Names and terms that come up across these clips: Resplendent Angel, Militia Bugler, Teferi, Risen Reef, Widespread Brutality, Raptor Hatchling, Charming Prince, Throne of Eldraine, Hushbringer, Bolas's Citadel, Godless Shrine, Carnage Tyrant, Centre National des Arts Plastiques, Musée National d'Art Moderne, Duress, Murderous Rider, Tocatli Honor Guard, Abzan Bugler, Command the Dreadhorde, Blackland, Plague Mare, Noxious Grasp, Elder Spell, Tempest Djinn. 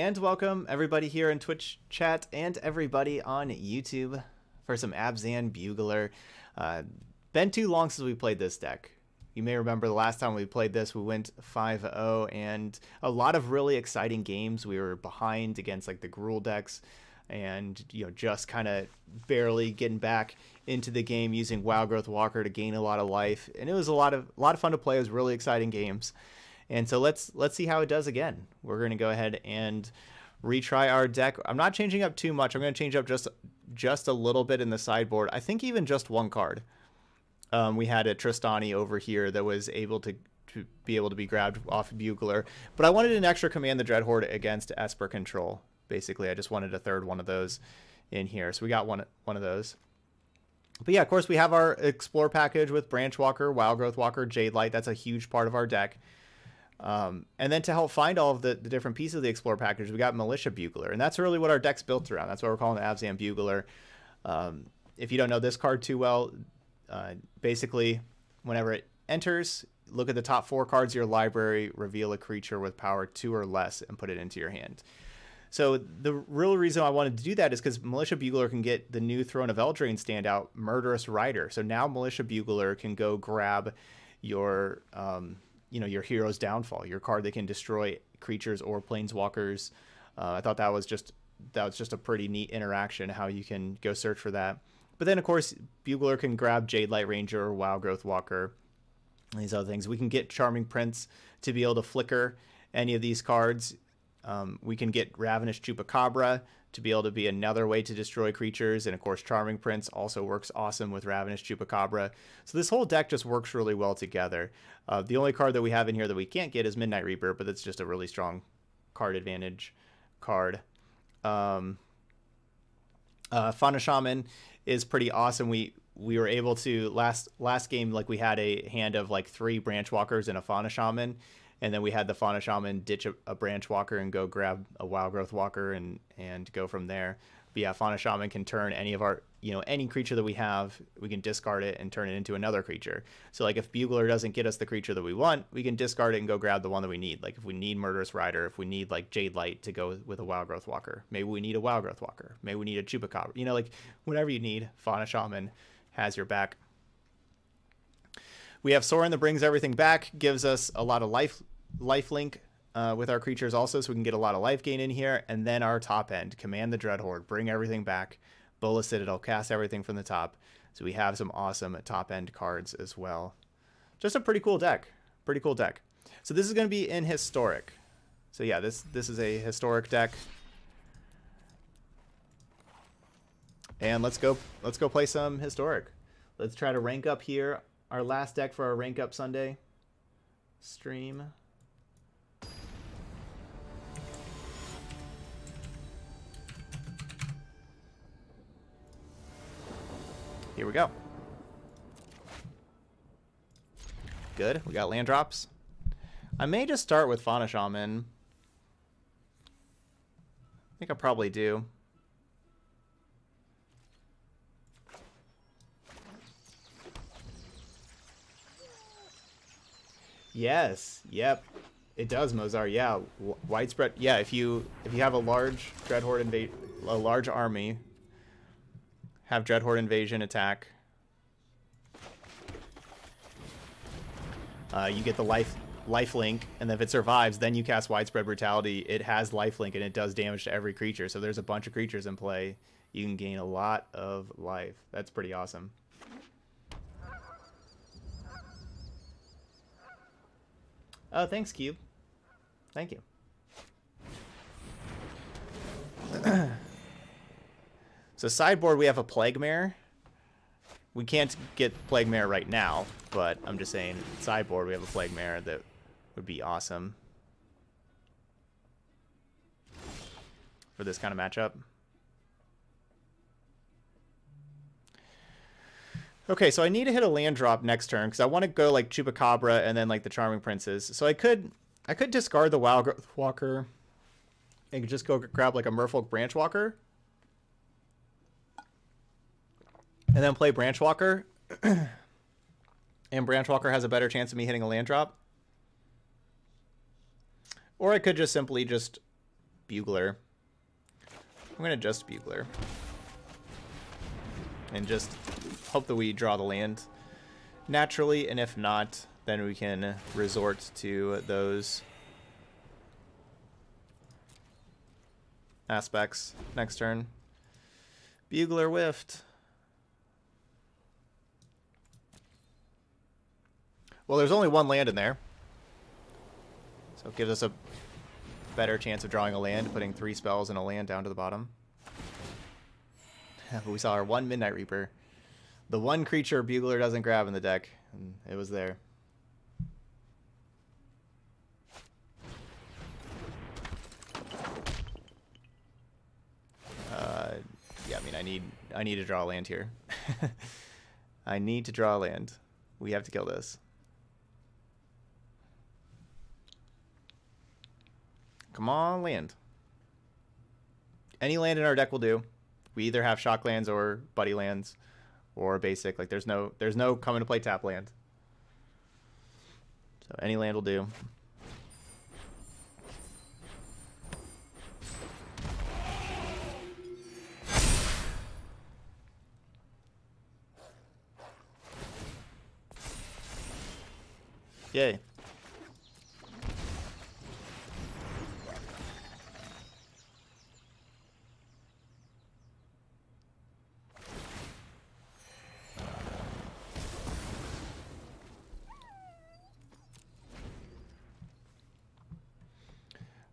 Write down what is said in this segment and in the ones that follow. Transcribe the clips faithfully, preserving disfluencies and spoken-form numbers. And welcome everybody here in Twitch chat and everybody on YouTube for some Abzan Bugler. Uh, been too long since we played this deck. You may remember the last time we played this, we went five oh and a lot of really exciting games. We were behind against like the Gruul decks and, you know, just kind of barely getting back into the game using Wildgrowth Walker to gain a lot of life. And it was a lot of a lot of fun to play. It was really exciting games. And so let's let's see how it does again. We're going to go ahead and retry our deck. I'm not changing up too much. I'm going to change up just just a little bit in the sideboard. I think even just one card. Um, we had a Tristani over here that was able to, to be able to be grabbed off Bugler. But I wanted an extra Command the Dreadhorde against Esper Control. Basically, I just wanted a third one of those in here. So we got one, one of those. But yeah, of course, we have our Explore package with Branch Walker, Wildgrowth Walker, Jadelight. That's a huge part of our deck. Um, and then to help find all of the, the different pieces of the Explore package, we got Militia Bugler. And that's really what our deck's built around. That's why we're calling it Abzan Bugler. Um, if you don't know this card too well, uh, basically, whenever it enters, look at the top four cards of your library, reveal a creature with power two or less, and put it into your hand. So the real reason I wanted to do that is because Militia Bugler can get the new Throne of Eldraine standout, Murderous Rider. So now Militia Bugler can go grab your, um, you know, your Hero's Downfall, your card that can destroy creatures or planeswalkers. Uh, I thought that was just that was just a pretty neat interaction, how you can go search for that. But then, of course, Bugler can grab Jadelight Ranger or Wildgrowth Walker, these other things. We can get Charming Prince to be able to flicker any of these cards. Um, we can get Ravenous Chupacabra to be able to be another way to destroy creatures. And, of course, Charming Prince also works awesome with Ravenous Chupacabra. So this whole deck just works really well together. Uh, the only card that we have in here that we can't get is Midnight Reaper, but that's just a really strong card advantage card. Um, uh, Fauna Shaman is pretty awesome. We we were able to, last, last game, like we had a hand of like three Branch Walkers and a Fauna Shaman. And then we had the Fauna Shaman ditch a, a Branch Walker and go grab a Wildgrowth Walker and, and go from there. But yeah, Fauna Shaman can turn any of our, you know, any creature that we have, we can discard it and turn it into another creature. So like if Bugler doesn't get us the creature that we want, we can discard it and go grab the one that we need. Like if we need Murderous Rider, if we need like Jadelight to go with a Wildgrowth Walker, maybe we need a Wildgrowth Walker, maybe we need a Chupacabra, you know, like whatever you need, Fauna Shaman has your back. We have Sorin that brings everything back, gives us a lot of life, life link uh, with our creatures also, so we can get a lot of life gain in here. And then our top end, Command the Dreadhorde, bring everything back. Bolas's Citadel, cast everything from the top. So we have some awesome top end cards as well. Just a pretty cool deck, pretty cool deck. So this is going to be in Historic. So yeah, this this is a Historic deck. And let's go let's go play some Historic. Let's try to rank up here. Our last deck for our Rank Up Sunday stream. Here we go. Good, we got land drops. I may just start with Fauna Shaman. I think I probably do. Yes. Yep. It does, Mozart. Yeah. W widespread. Yeah. If you if you have a large Dreadhorde invade, a large army, have Dreadhorde Invasion attack. Uh, you get the life life link, and if it survives, then you cast Widespread Brutality. It has life link, and it does damage to every creature. So there's a bunch of creatures in play. You can gain a lot of life. That's pretty awesome. Oh, thanks, Cube. Thank you. So sideboard, we have a Plague Mare. We can't get Plague Mare right now, but I'm just saying sideboard, we have a Plague Mare that would be awesome for this kind of matchup. Okay, so I need to hit a land drop next turn because I want to go like Chupacabra and then like the Charming Princes. So I could I could discard the Wildgrowth Walker and just go grab like a Merfolk Branch Walker. And then play Branch Walker. And Branch Walker has a better chance of me hitting a land drop. Or I could just simply just Bugler. I'm going to just Bugler. And just hope that we draw the land naturally, and if not, then we can resort to those aspects next turn. Bugler whiffed. Well, there's only one land in there, so it gives us a better chance of drawing a land, putting three spells and a land down to the bottom. But we saw our one Midnight Reaper. The one creature Bugler doesn't grab in the deck, and it was there. Uh, yeah, I mean, I need I need to draw a land here. I need to draw a land. We have to kill this. Come on, land. Any land in our deck will do. We either have shock lands or buddy lands or basic. Like there's no there's no coming to play tap land. So any land will do. Yay.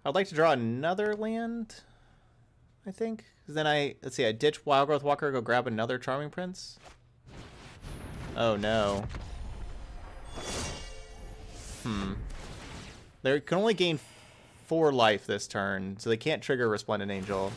I'd like to draw another land, I think. Because then I, let's see, I ditch Wildgrowth Walker, go grab another Charming Prince. Oh no. Hmm. They can only gain four life this turn, so they can't trigger Resplendent Angel.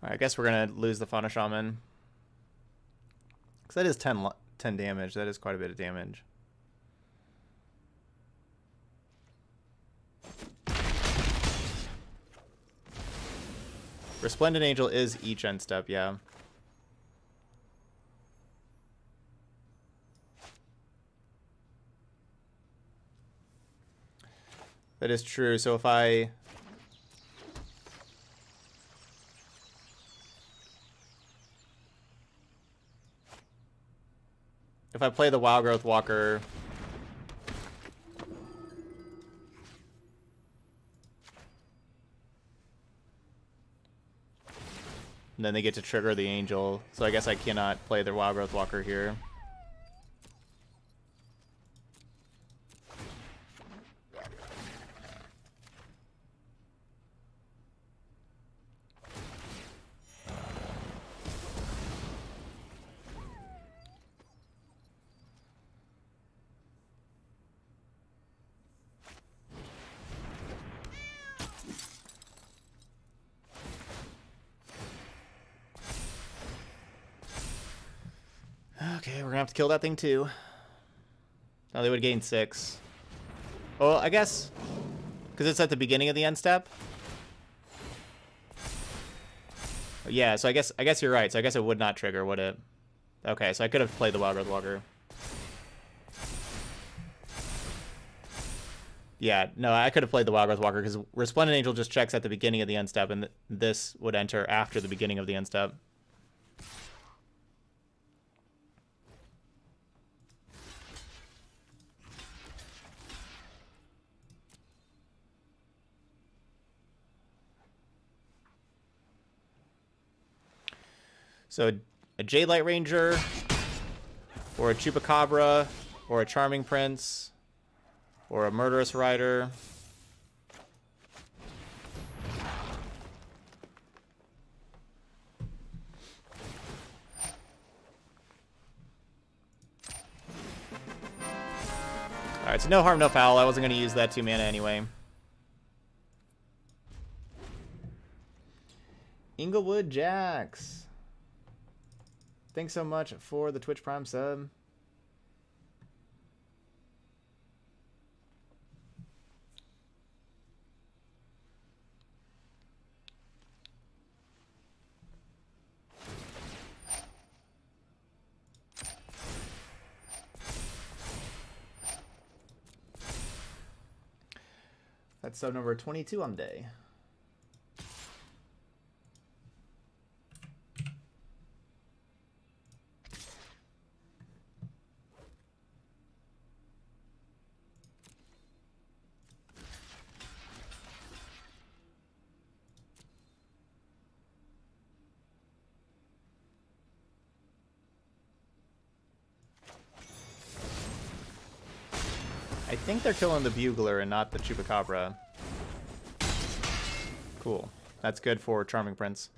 I guess we're going to lose the Fauna Shaman. Because that is ten, ten damage. That is quite a bit of damage. Resplendent Angel is each end step, yeah. That is true. So if I... If I play the Wildgrowth Walker, and then they get to trigger the Angel, so I guess I cannot play their Wildgrowth Walker here. Okay, we're gonna have to kill that thing too. Oh, they would gain six. Well, I guess because it's at the beginning of the end step. Yeah, so I guess I guess you're right. So I guess it would not trigger, would it? Okay, so I could have played the Wildgrowth Walker. Yeah, no, I could have played the Wildgrowth Walker because Resplendent Angel just checks at the beginning of the end step, and th this would enter after the beginning of the end step. So a Jadelight Ranger, or a Chupacabra, or a Charming Prince, or a Murderous Rider. Alright, so no harm, no foul. I wasn't going to use that two mana anyway. Inglewood Jax, thanks so much for the Twitch Prime sub. That's sub number twenty-two on the day. I think they're killing the Bugler and not the Chupacabra. Cool. That's good for Charming Prince.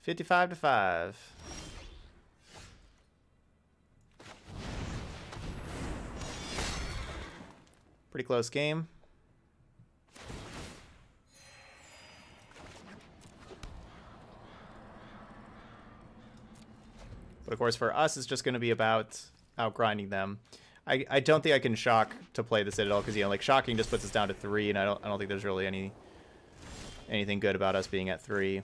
fifty-five to five. Pretty close game. But of course for us it's just going to be about outgrinding them. I, I don't think I can shock to play the Citadel because, you know, like shocking just puts us down to three, and I don't I don't think there's really any anything good about us being at three.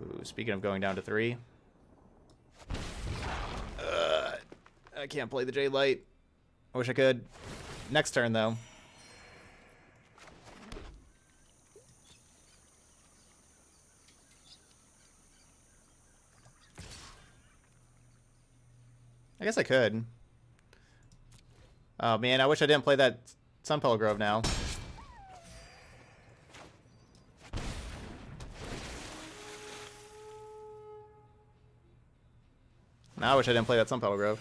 Ooh, speaking of going down to three, uh, I can't play the Jadelight. I wish I could. Next turn though. I guess I could. Oh man, I wish I didn't play that Sunpetal Grove now. Now I wish I didn't play that Sunpetal Grove.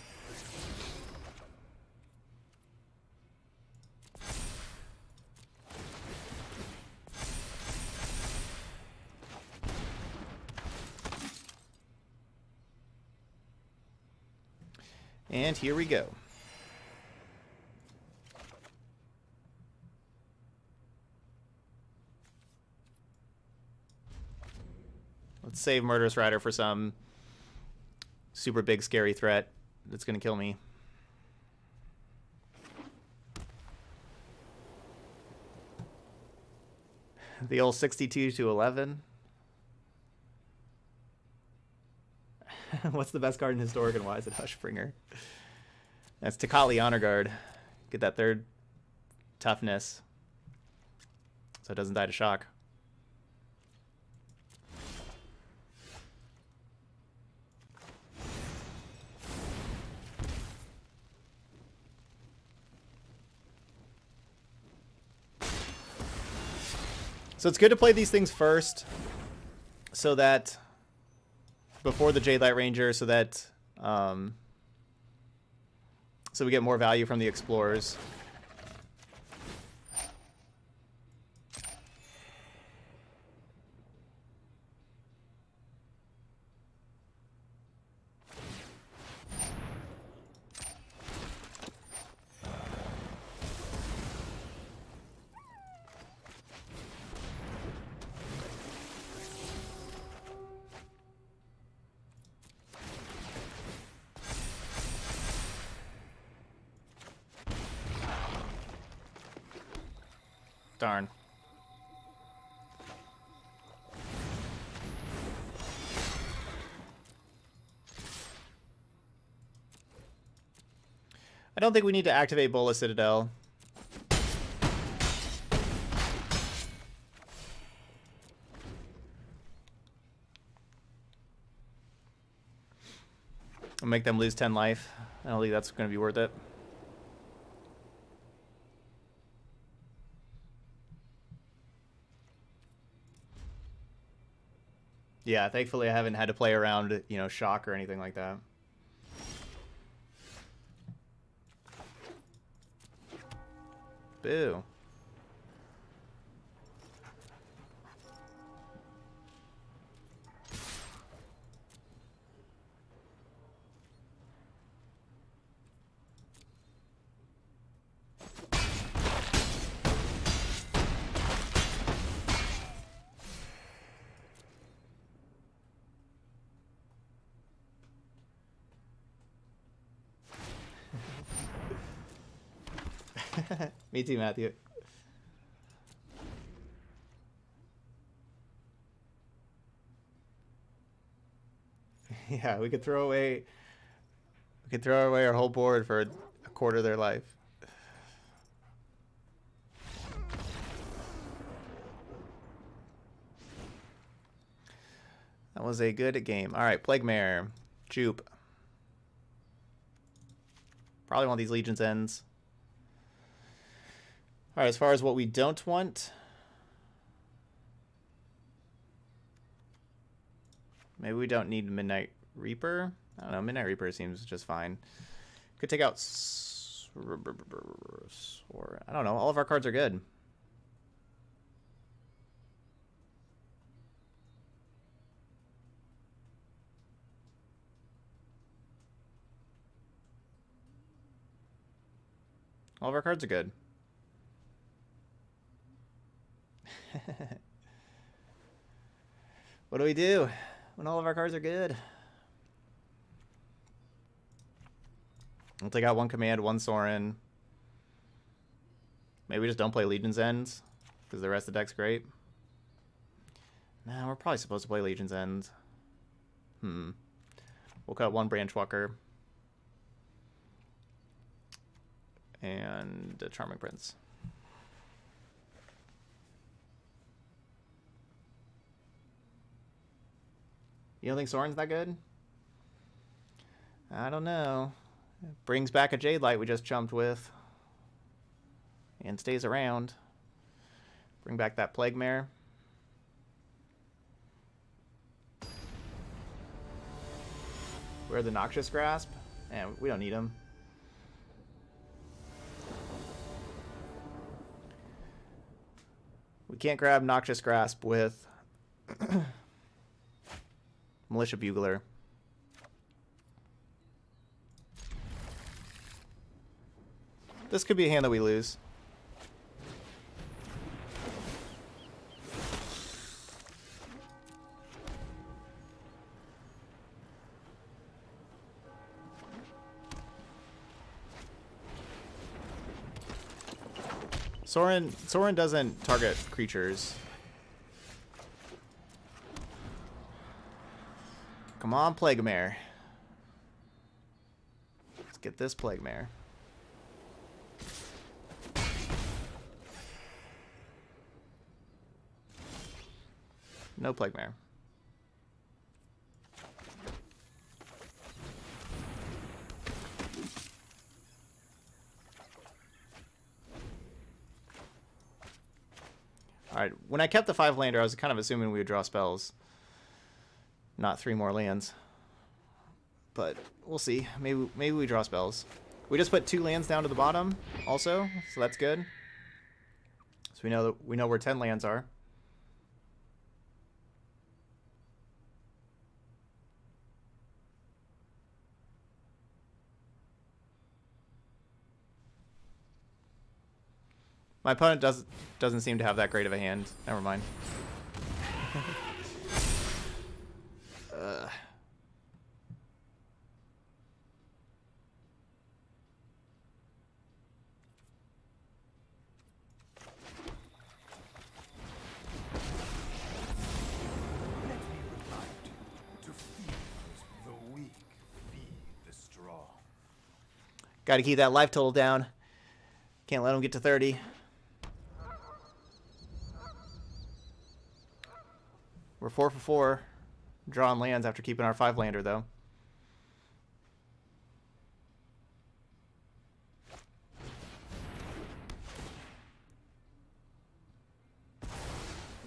And here we go. Let's save Murderous Rider for some super big scary threat that's going to kill me. The old sixty-two to eleven. What's the best card in Historic and why is it Hushbringer? That's Tocatli Honor Guard. Get that third toughness so it doesn't die to shock. So it's good to play these things first so that before the Jadelight Ranger, so that um, so we get more value from the Explorers. Darn. I don't think we need to activate Bolas's Citadel. I'll make them lose ten life. I don't think that's going to be worth it. Yeah, thankfully I haven't had to play around, you know, shock or anything like that. Boo. Me too, Matthew. Yeah, we could throw away we could throw away our whole board for a quarter of their life. That was a good game. All right, Plague Mare, Jupe. Probably want these Legion's Ends. All right, as far as what we don't want, maybe we don't need Midnight Reaper. I don't know. Midnight Reaper seems just fine. Could take out Sorin. I don't know. All of our cards are good. All of our cards are good. What do we do when all of our cards are good? We'll take out one Command, one Sorin. Maybe we just don't play Legion's End because the rest of the deck's great. No, we're probably supposed to play Legion's End. Hmm. We'll cut one Branch Walker. And a Charming Prince. You don't think Sorin's that good? I don't know. It brings back a Jadelight we just jumped with. And stays around. Bring back that Plague Mare. Wear the Noxious Grasp. And we don't need him. We can't grab Noxious Grasp with Militia Bugler. This could be a hand that we lose. Sorin, Sorin doesn't target creatures. Come on, Plague Mare. Let's get this Plague Mare. No Plague Mare. Alright, when I kept the five lander, I was kind of assuming we would draw spells. Not three more lands. But we'll see. Maybe maybe we draw spells. We just put two lands down to the bottom also, so that's good. So we know that we know where ten lands are. My opponent doesn't doesn't seem to have that great of a hand. Never mind. uh. Let me remind you to feed the weak, feed the strong. Got to keep that life total down. Can't let them get to thirty. We're four for four, drawing lands after keeping our five lander though.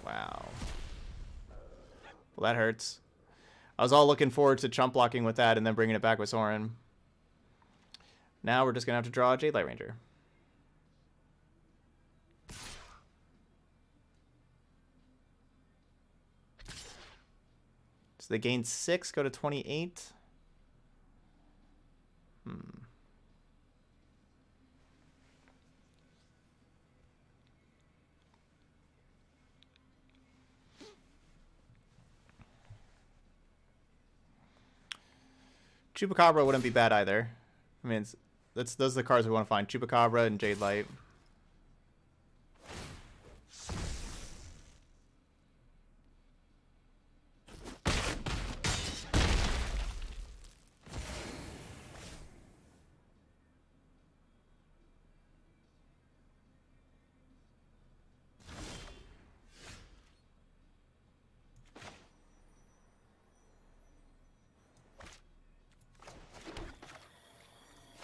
Wow. Well, that hurts. I was all looking forward to chump blocking with that and then bringing it back with Sorin. Now we're just gonna have to draw a Jadelight Ranger. So they gain six, go to twenty-eight. Hmm. Chupacabra wouldn't be bad either. I mean, it's, that's those are the cards we want to find. Chupacabra and Jadelight.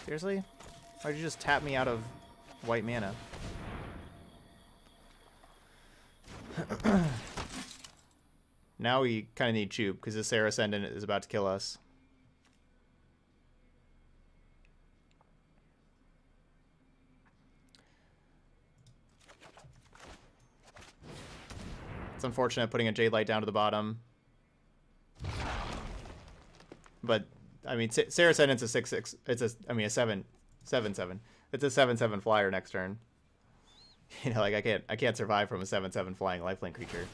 Seriously? Why'd you just tap me out of white mana? Now we kind of need Chub, because this Air Ascendant is about to kill us. It's unfortunate putting a Jadelight down to the bottom. But, I mean, Air Ascendant's a six six. It's a, I mean, a seven seven. Seven, seven. It's a seven seven flyer next turn. You know, like, I can't, I can't survive from a seven seven flying lifelink creature.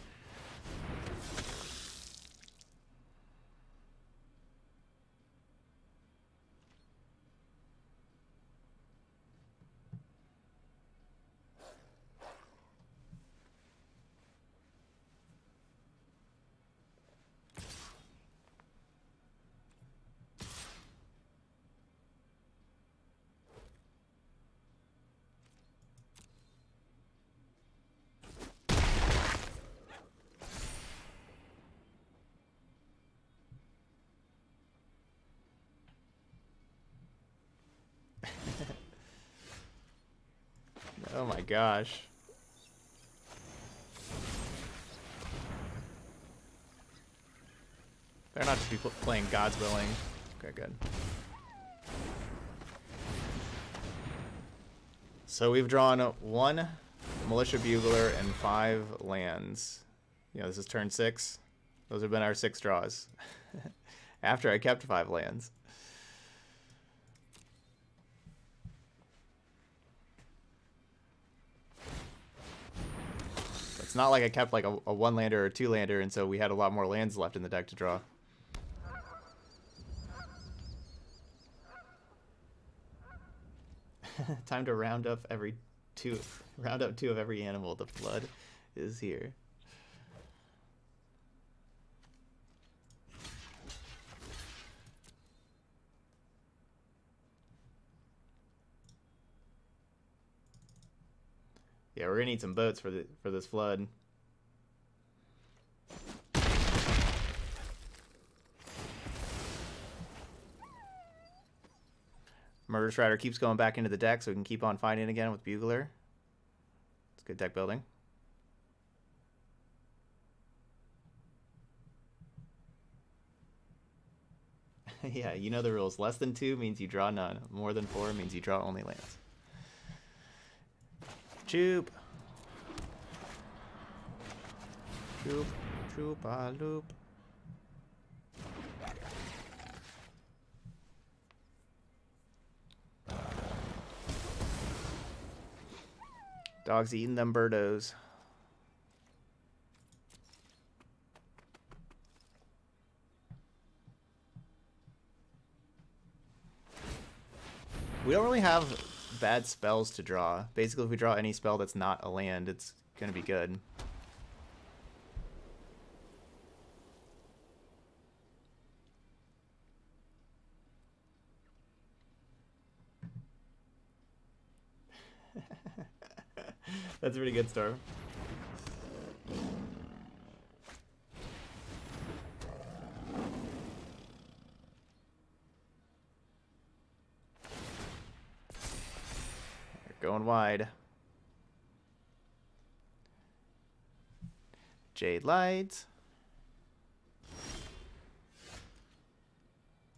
Oh my gosh. They're not just be playing God's Willing. Okay, good. So we've drawn one Militia Bugler and five lands. You know, this is turn six. Those have been our six draws. After I kept five lands. It's not like I kept like a, a one-lander or a two-lander, and so we had a lot more lands left in the deck to draw. Time to round up every two, round up two of every animal. The flood is here. Yeah, we're gonna need some boats for the for this flood. Murderous Rider keeps going back into the deck, so we can keep on fighting again with Bugler. It's good deck building. Yeah, you know the rules. Less than two means you draw none. More than four means you draw only lands. Chup. Chup. Chupa-loop. Dog's eating them birdos. We don't really have bad spells to draw. Basically, if we draw any spell that's not a land, it's gonna be good. That's a pretty good start. Going wide. Jadelight.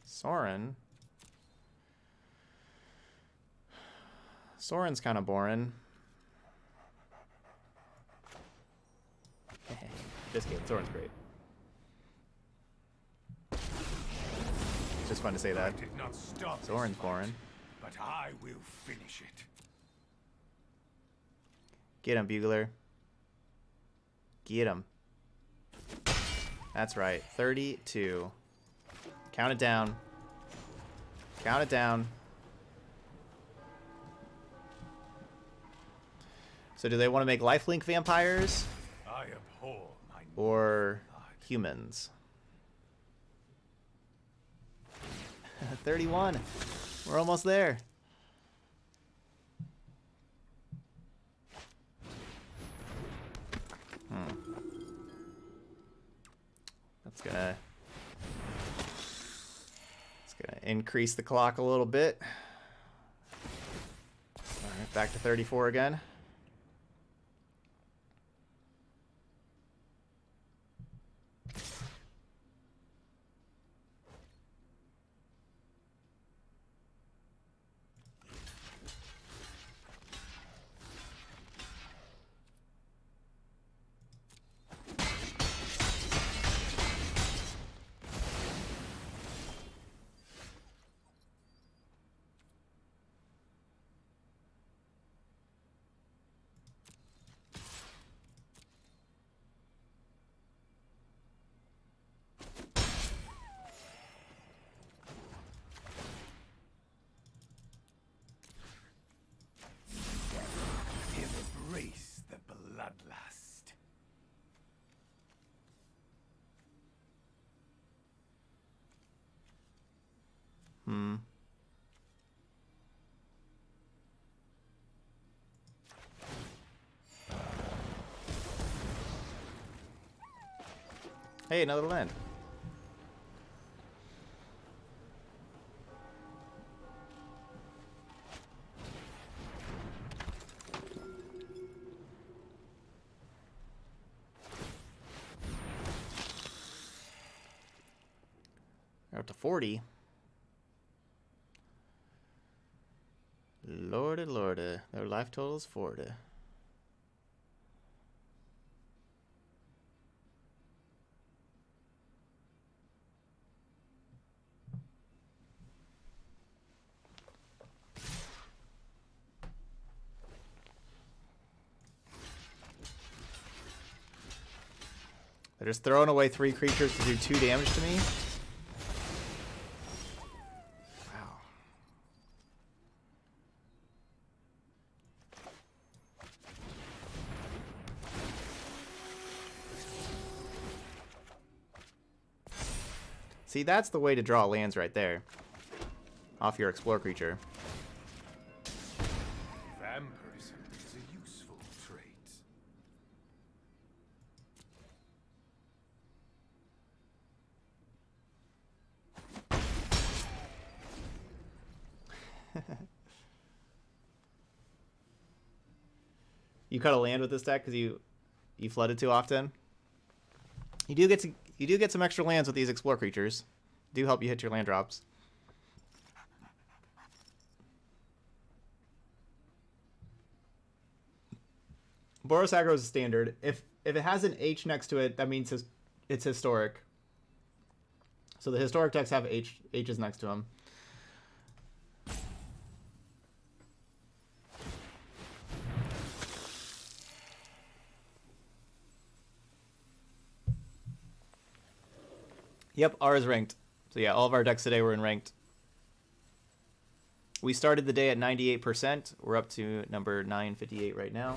Sorin. Sorin's kind of boring. Just kidding. Sorin's great. It's just fun to say that. Sorin's boring. But I will finish it. Get him, Bugler. Get him. That's right. thirty-two. Count it down. Count it down. So do they want to make lifelink vampires? I abhor my or humans? thirty-one. We're almost there. Hmm. That's gonna it's gonna increase the clock a little bit. back to thirty-four again. Hey, another land. We're up to forty. Lordy, lordy. Their life total is forty. They're just throwing away three creatures to do two damage to me. Wow. See, that's the way to draw lands right there. Off your explore creature. You cut a land with this deck because you you flooded too often. You do get to you do get some extra lands with these explore creatures. Do help you hit your land drops. Boros aggro is standard. If if it has an H next to it, that means his, it's historic. So the historic decks have H H's next to them. Yep, R is ranked. So yeah, all of our decks today were in ranked. We started the day at ninety-eight percent. We're up to number nine fifty-eight right now.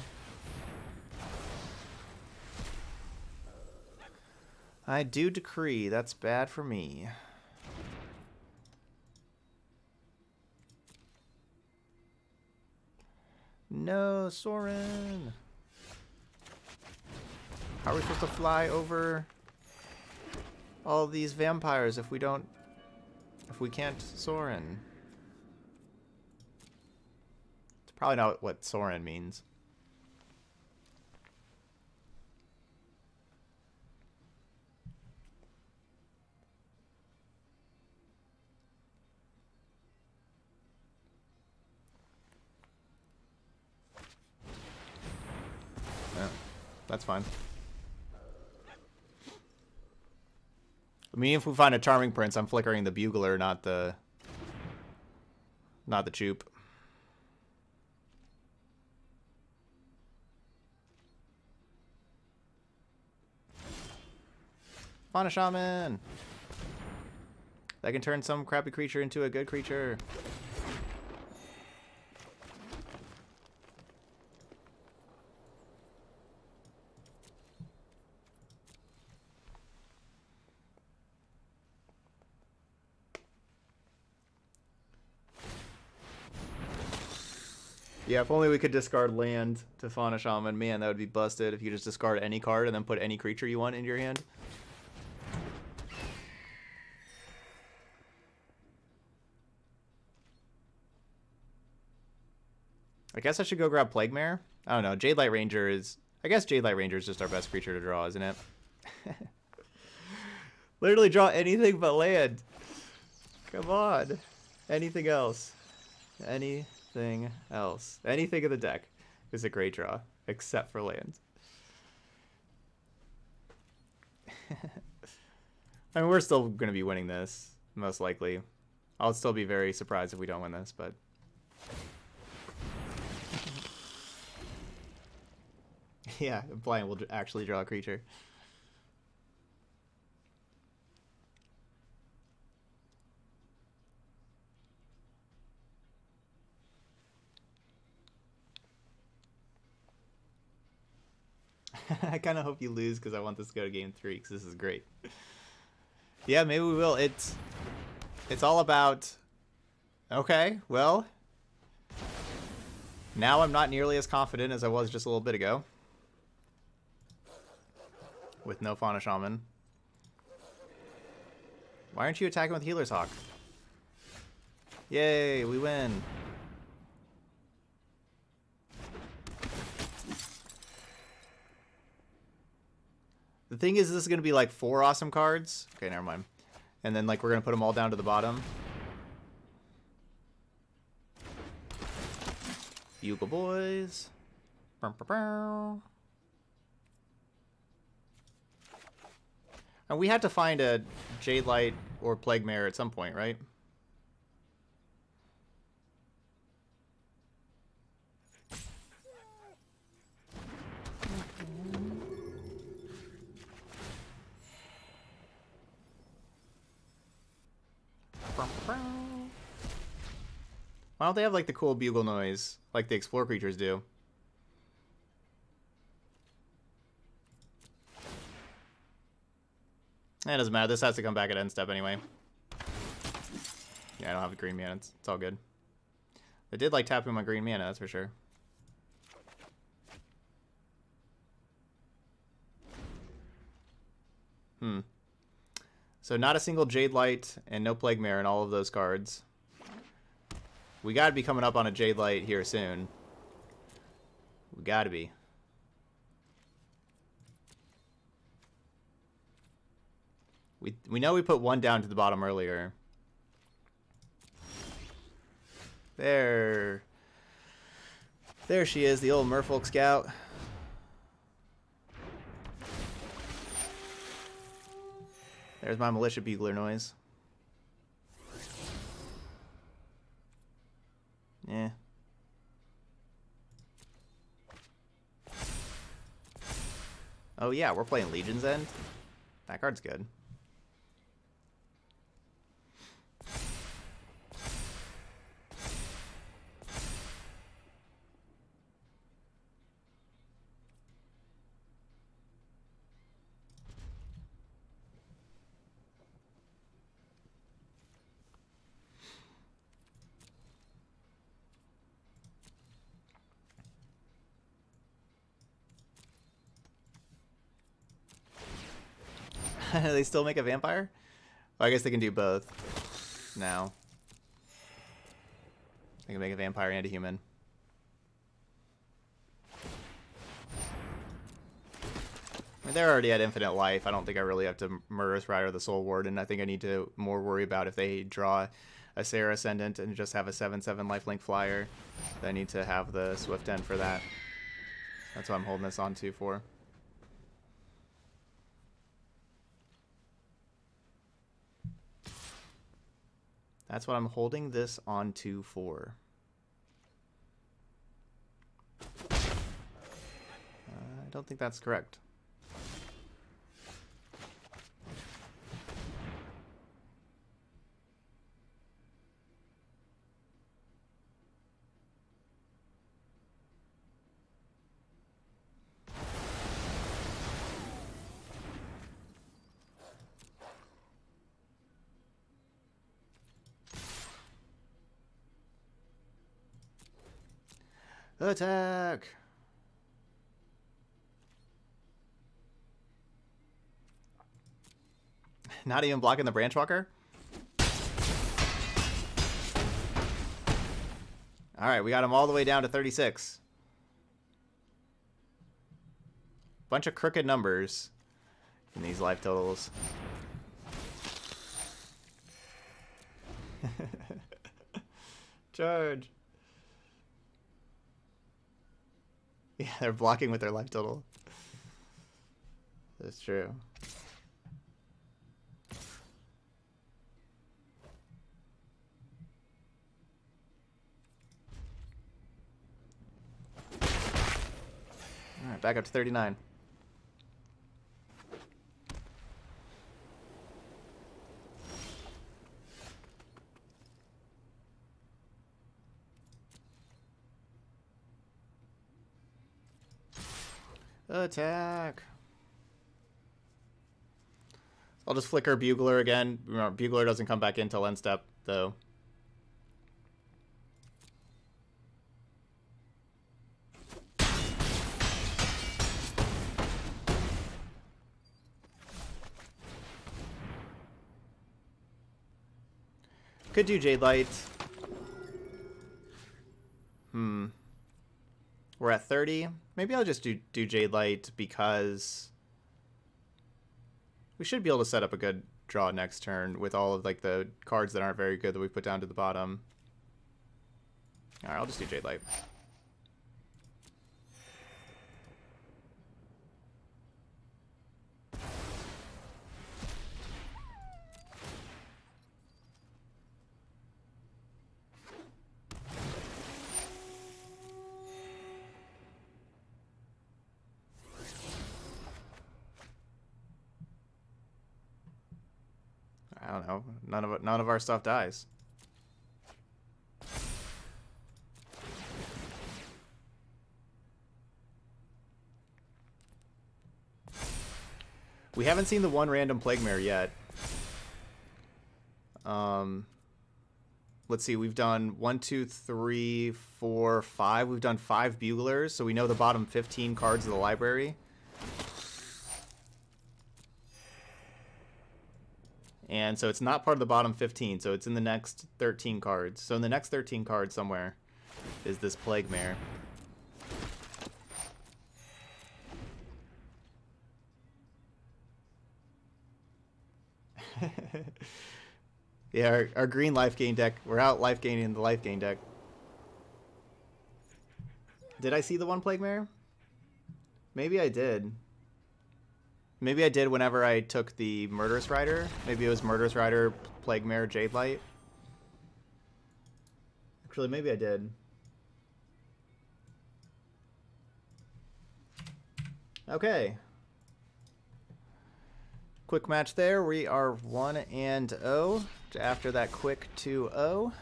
I do decree that's bad for me. No, Sorin. How are we supposed to fly over all these vampires if we don't if we can't Sorin? It's probably not what Sorin means. Yeah, that's fine. I mean, if we find a Charming Prince, I'm flickering the Bugler, not the, not the Choop. Fauna Shaman! That can turn some crappy creature into a good creature. Yeah, if only we could discard land to Fauna Shaman. Man, that would be busted if you just discard any card and then put any creature you want into your hand. I guess I should go grab Plague Mare. I don't know. Jadelight Ranger is... I guess Jadelight Ranger is just our best creature to draw, isn't it? Literally draw anything but land. Come on. Anything else. Anything else. Anything in the deck is a great draw, except for land. I mean, we're still going to be winning this, most likely. I'll still be very surprised if we don't win this, but... Yeah, Blind will actually draw a creature. I kind of hope you lose because I want this to go to game three because this is great. Yeah, maybe we will. It's it's all about... Okay, well... Now I'm not nearly as confident as I was just a little bit ago. With no Fauna Shaman. Why aren't you attacking with Healer's Hawk? Yay, we win. The thing is, this is going to be like four awesome cards. Okay, never mind. And then like we're going to put them all down to the bottom. Bugle boys. And we had to find a Jadelight or Plague Mare at some point, right? Why don't they have like the cool bugle noise like the explore creatures do? It doesn't matter, this has to come back at end step anyway. Yeah, I don't have a green mana, it's, it's all good. I did like tapping my green mana, that's for sure. Hmm. So not a single Jadelight and no Plague Mare in all of those cards. We gotta be coming up on a Jadelight here soon. We gotta be. We we know we put one down to the bottom earlier. There. There she is, the old Merfolk Scout. There's my Militia Bugler noise. Yeah. Oh yeah, we're playing Legion's End. That card's good. They still make a vampire? Well, I guess they can do both now. They can make a vampire and a human. I mean, they're already at infinite life. I don't think I really have to Murderous Rider the Soul Warden. I think I need to more worry about if they draw a Serra Ascendant and just have a seven seven lifelink flyer. I need to have the Swift End for that. That's what I'm holding this on to for. That's what I'm holding this on to for. Uh, I don't think that's correct. Attack! Not even blocking the Branch Walker? All right, we got him all the way down to thirty-six. Bunch of crooked numbers in these life totals. Charge. Yeah, they're blocking with their life total. That's true. All right, back up to thirty-nine. Attack. I'll just flicker Bugler again. Remember, Bugler doesn't come back in till end step, though. Could do Jadelight. Hmm. We're at thirty. Maybe I'll just do, do Jadelight because we should be able to set up a good draw next turn with all of like the cards that aren't very good that we put down to the bottom. All right, I'll just do Jadelight. I don't know. None of none of our stuff dies. We haven't seen the one random Plague Mare yet. Um, let's see. We've done one, two, three, four, five. We've done five Buglers, so we know the bottom fifteen cards of the library. And so it's not part of the bottom fifteen, so it's in the next thirteen cards. So in the next thirteen cards somewhere is this Plague Mare. Yeah, our, our green life gain deck. We're out life gaining the life gain deck. Did I see the one Plague Mare? Maybe I did. Maybe I did whenever I took the Murderous Rider. Maybe it was Murderous Rider, Plague Mare, Jadelight. Actually, maybe I did. Okay. Quick match there. We are one and oh after that quick two oh.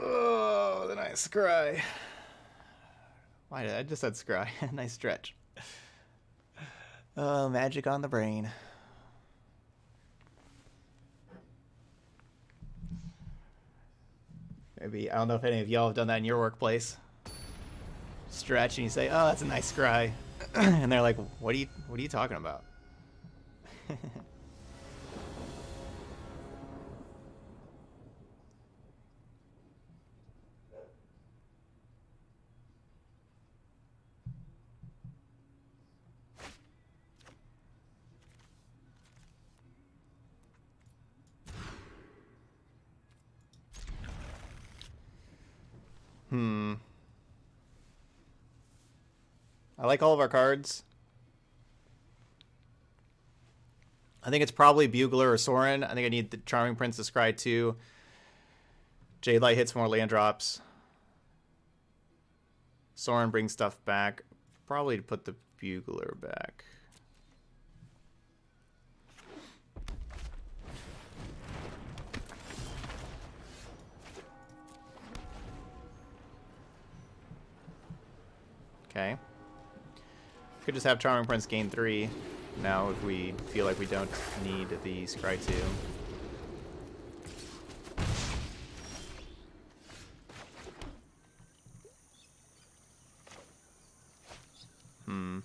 Oh, the nice scry. Why did I just said scry? Nice stretch. Oh, magic on the brain. Maybe, I don't know if any of y'all have done that in your workplace. Stretch and you say, "Oh, that's a nice scry," and they're like, "What are you? What are you talking about?" Hmm. I like all of our cards. I think it's probably Bugler or Sorin. I think I need the Charming Prince to scry two. Jadelight hits more land drops. Sorin brings stuff back. Probably to put the Bugler back. Okay. Could just have Charming Prince gain three now if we feel like we don't need the scry two. Hmm.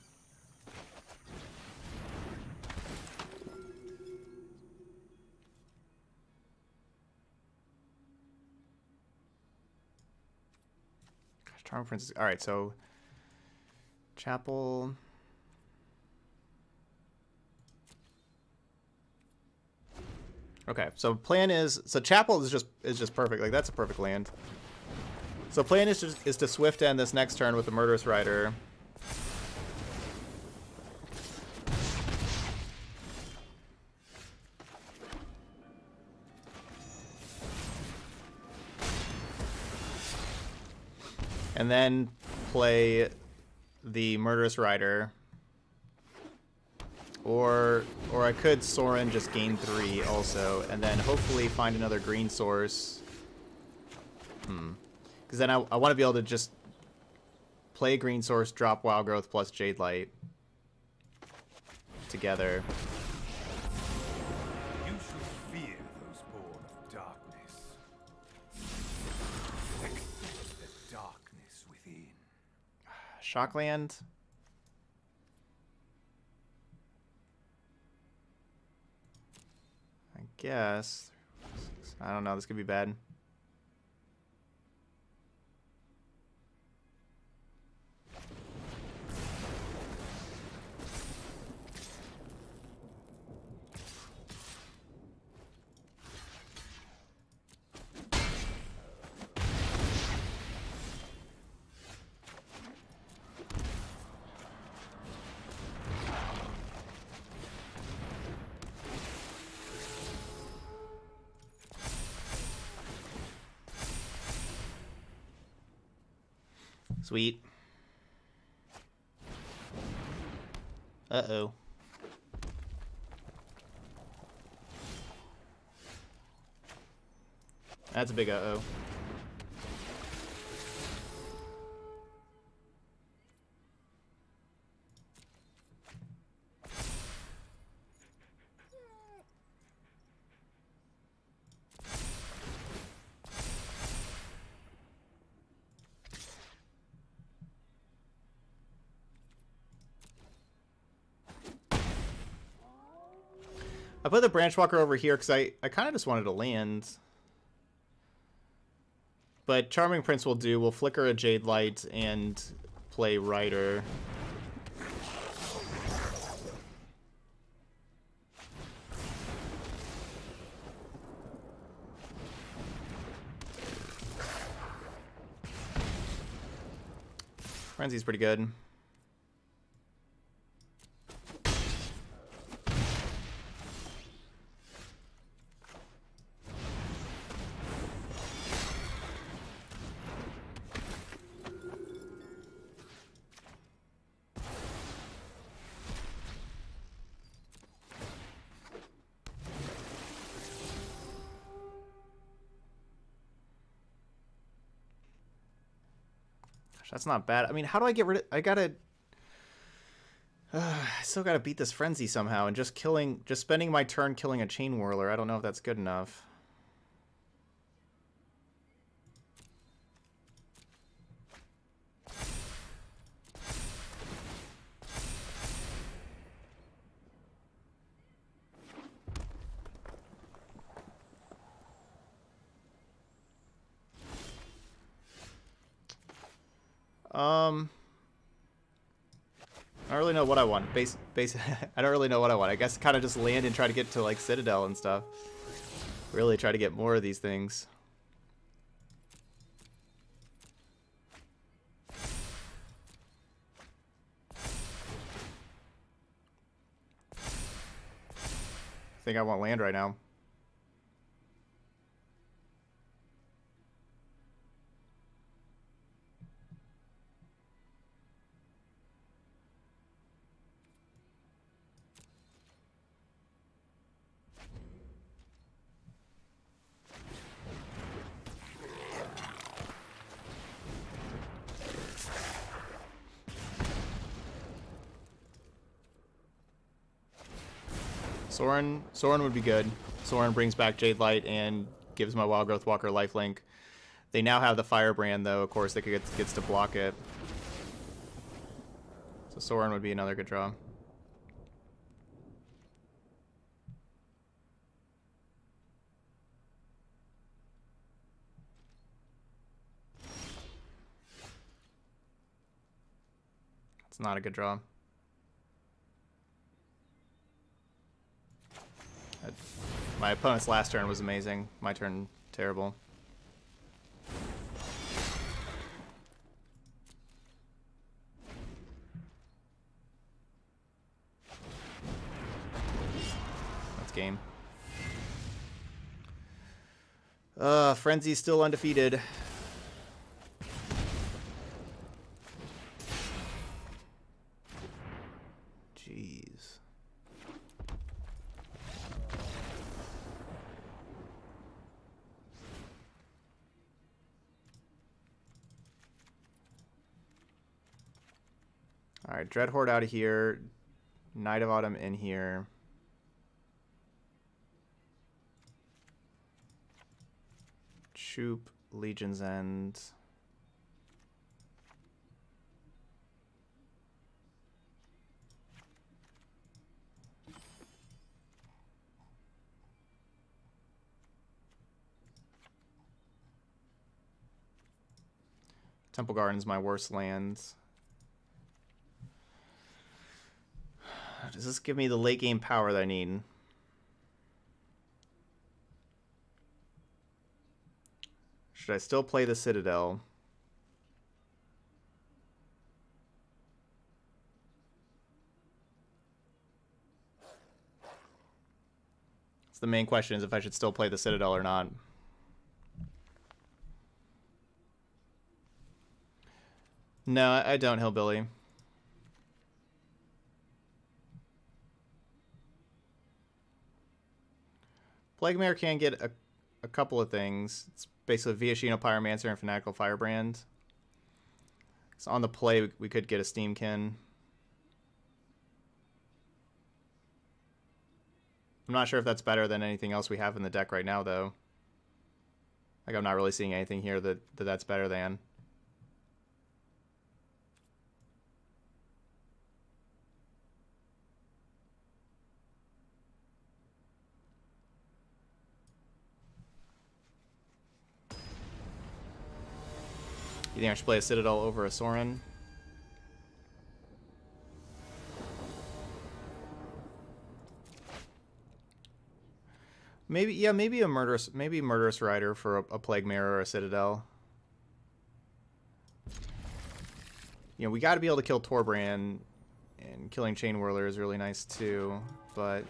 Charming Prince. All right, so Chapel. Okay, so plan is so Chapel is just is just perfect. Like that's a perfect land. So plan is to, is to swift end this next turn with the Murderous Rider. And then play the Murderous Rider. Or or I could Sorin just gain three also, and then hopefully find another green source. Hmm. Because then I, I want to be able to just play green source, drop Wildgrowth plus Jadelight together. You should fear those born of darkness. The darkness within. Shockland. Yes. I don't know. This could be bad. Sweet. Uh-oh. That's a big uh-oh. I put the Branch Walker over here because I, I kind of just wanted to land. But Charming Prince will do. We'll flicker a Jadelight and play Rider. Frenzy's pretty good. That's not bad. I mean, how do I get rid of... I gotta... Uh, I still gotta beat this Frenzy somehow, and just killing... Just spending my turn killing a Chain Whirler, I don't know if that's good enough. Um, I don't really know what I want. Base, base. I don't really know what I want. I guess kind of just land and try to get to like Citadel and stuff. Really try to get more of these things. I think I want land right now. Sorin, Sorin would be good. Sorin brings back Jadelight and gives my Wildgrowth Walker lifelink. They now have the Firebrand, though, of course, that gets, gets to block it. So Sorin would be another good draw. It's not a good draw. My opponent's last turn was amazing. My turn, terrible. That's game. Uh, Frenzy's still undefeated. Jeez. All right, Dreadhorde out of here. Knight of Autumn in here. Chup, Legion's End. Temple Garden's my worst land. Does this give me the late game power that I need? Should I still play the Citadel? So the main question is if I should still play the Citadel or not. No, I don't, Hillbilly. Plague Mare can get a, a couple of things. It's basically Viashino Pyromancer and Fanatical Firebrand. So on the play, we, we could get a Steamkin. I'm not sure if that's better than anything else we have in the deck right now, though. Like, I'm not really seeing anything here that, that that's better than. You think I should play a Citadel over a Sorin? Maybe, yeah, maybe a murderous, maybe murderous rider for a, a Plague Mare or a Citadel. You know, we got to be able to kill Torbran, and killing Chain Whirler is really nice too. But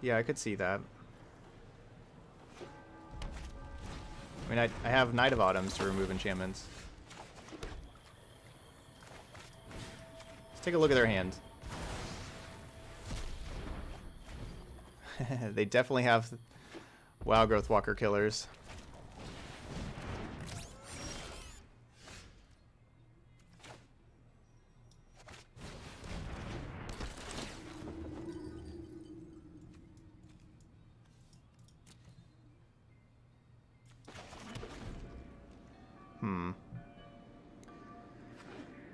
yeah, I could see that. I mean, I, I have Knight of Autumns to remove enchantments. Let's take a look at their hand. They definitely have Wildgrowth Walker killers.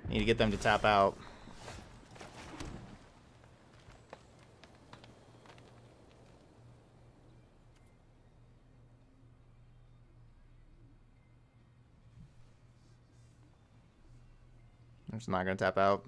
Need to get them to tap out. They're just not going to tap out.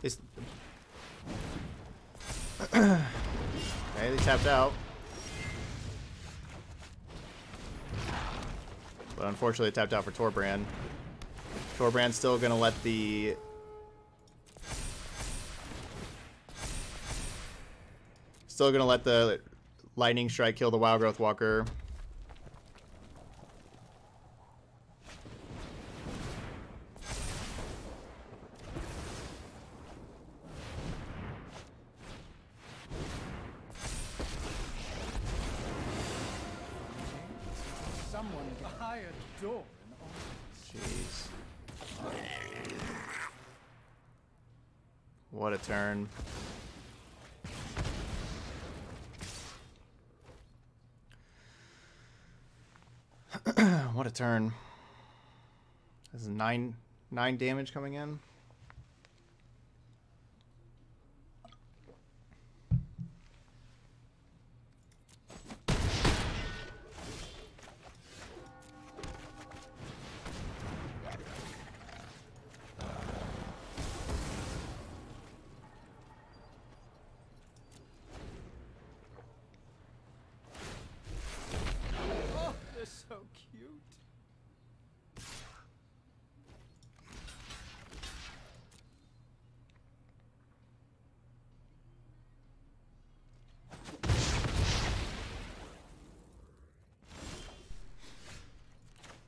It's... okay, they tapped out. But unfortunately, they tapped out for Torbran. Torbrand's still going to let the... Still going to let the Lightning Strike kill the Wildgrowth Walker. What a turn. What a turn. This is nine nine damage coming in.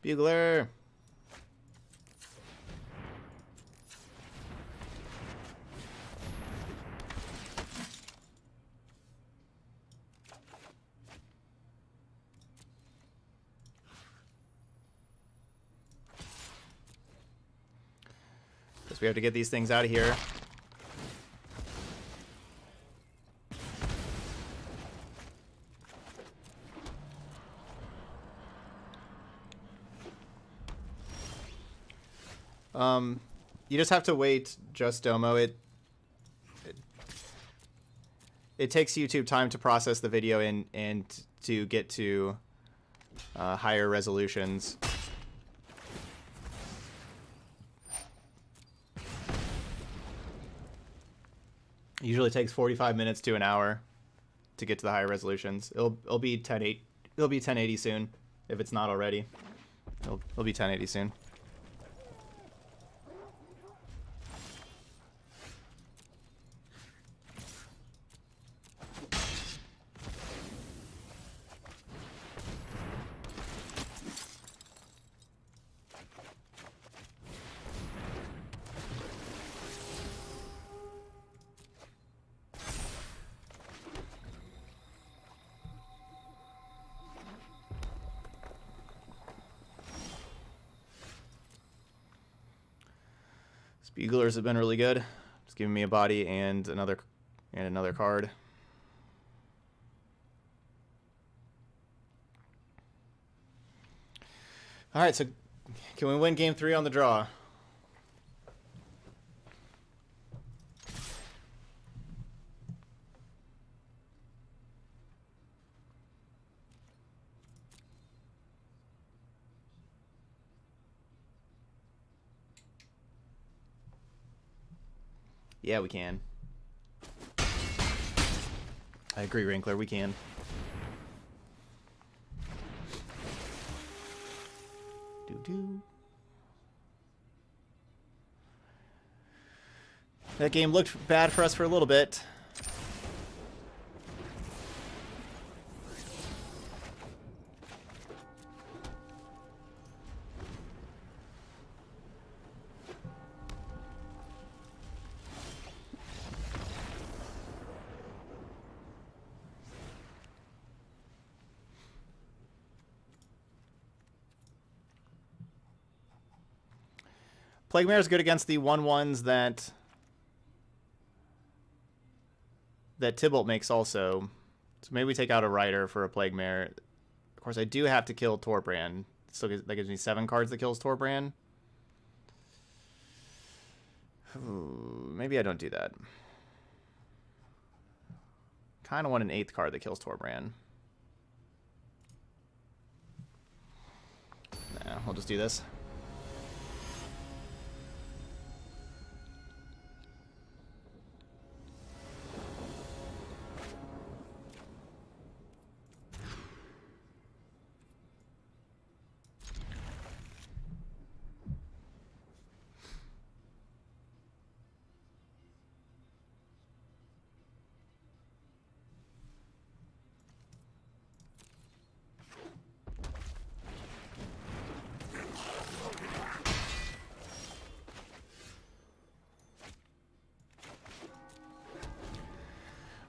Bugler. Guess we have to get these things out of here. Um, you just have to wait, Just Domo. It, it it takes YouTube time to process the video and and to get to uh, higher resolutions. It usually takes forty-five minutes to an hour to get to the higher resolutions. It'll it'll be ten eighty. It'll be ten eighty soon, if it's not already. It'll it'll be ten eighty soon. Buglers have been really good. Just giving me a body and another and another card. All right, so can we win game three on the draw? Yeah, we can. I agree, Wrinkler, we can. Doo-doo. That game looked bad for us for a little bit. Plague Mare is good against the one ones that that Tybalt makes also. So maybe we take out a Rider for a Plague Mare. Of course, I do have to kill Torbran. So that gives me seven cards that kills Torbran. Ooh, maybe I don't do that. Kind of want an eighth card that kills Torbran. Nah, we'll just do this.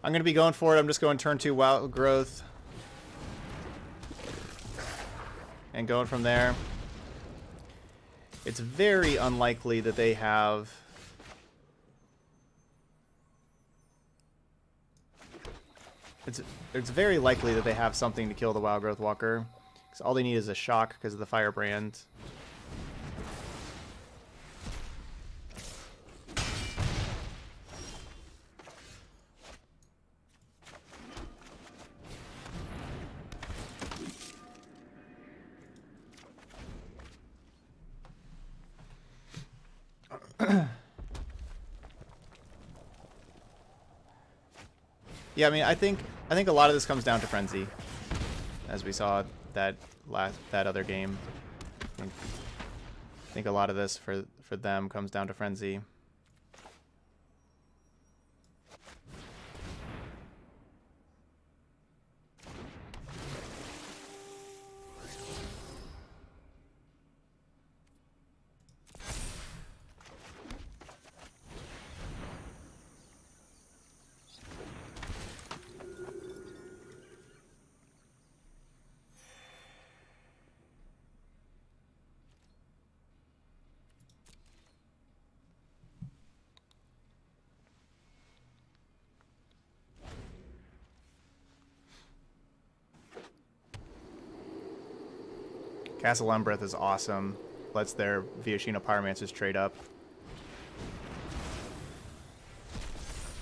I'm going to be going for it. I'm just going turn two Wild Growth. And going from there. It's very unlikely that they have... It's, it's very likely that they have something to kill the Wild Growth Walker. Because all they need is a shock because of the Firebrand. Yeah, I mean, I think I think a lot of this comes down to frenzy, as we saw that last that other game. I think, I think a lot of this for for them comes down to frenzy. Castle Umbreath is awesome. Lets their Vioshino Pyromancers trade up.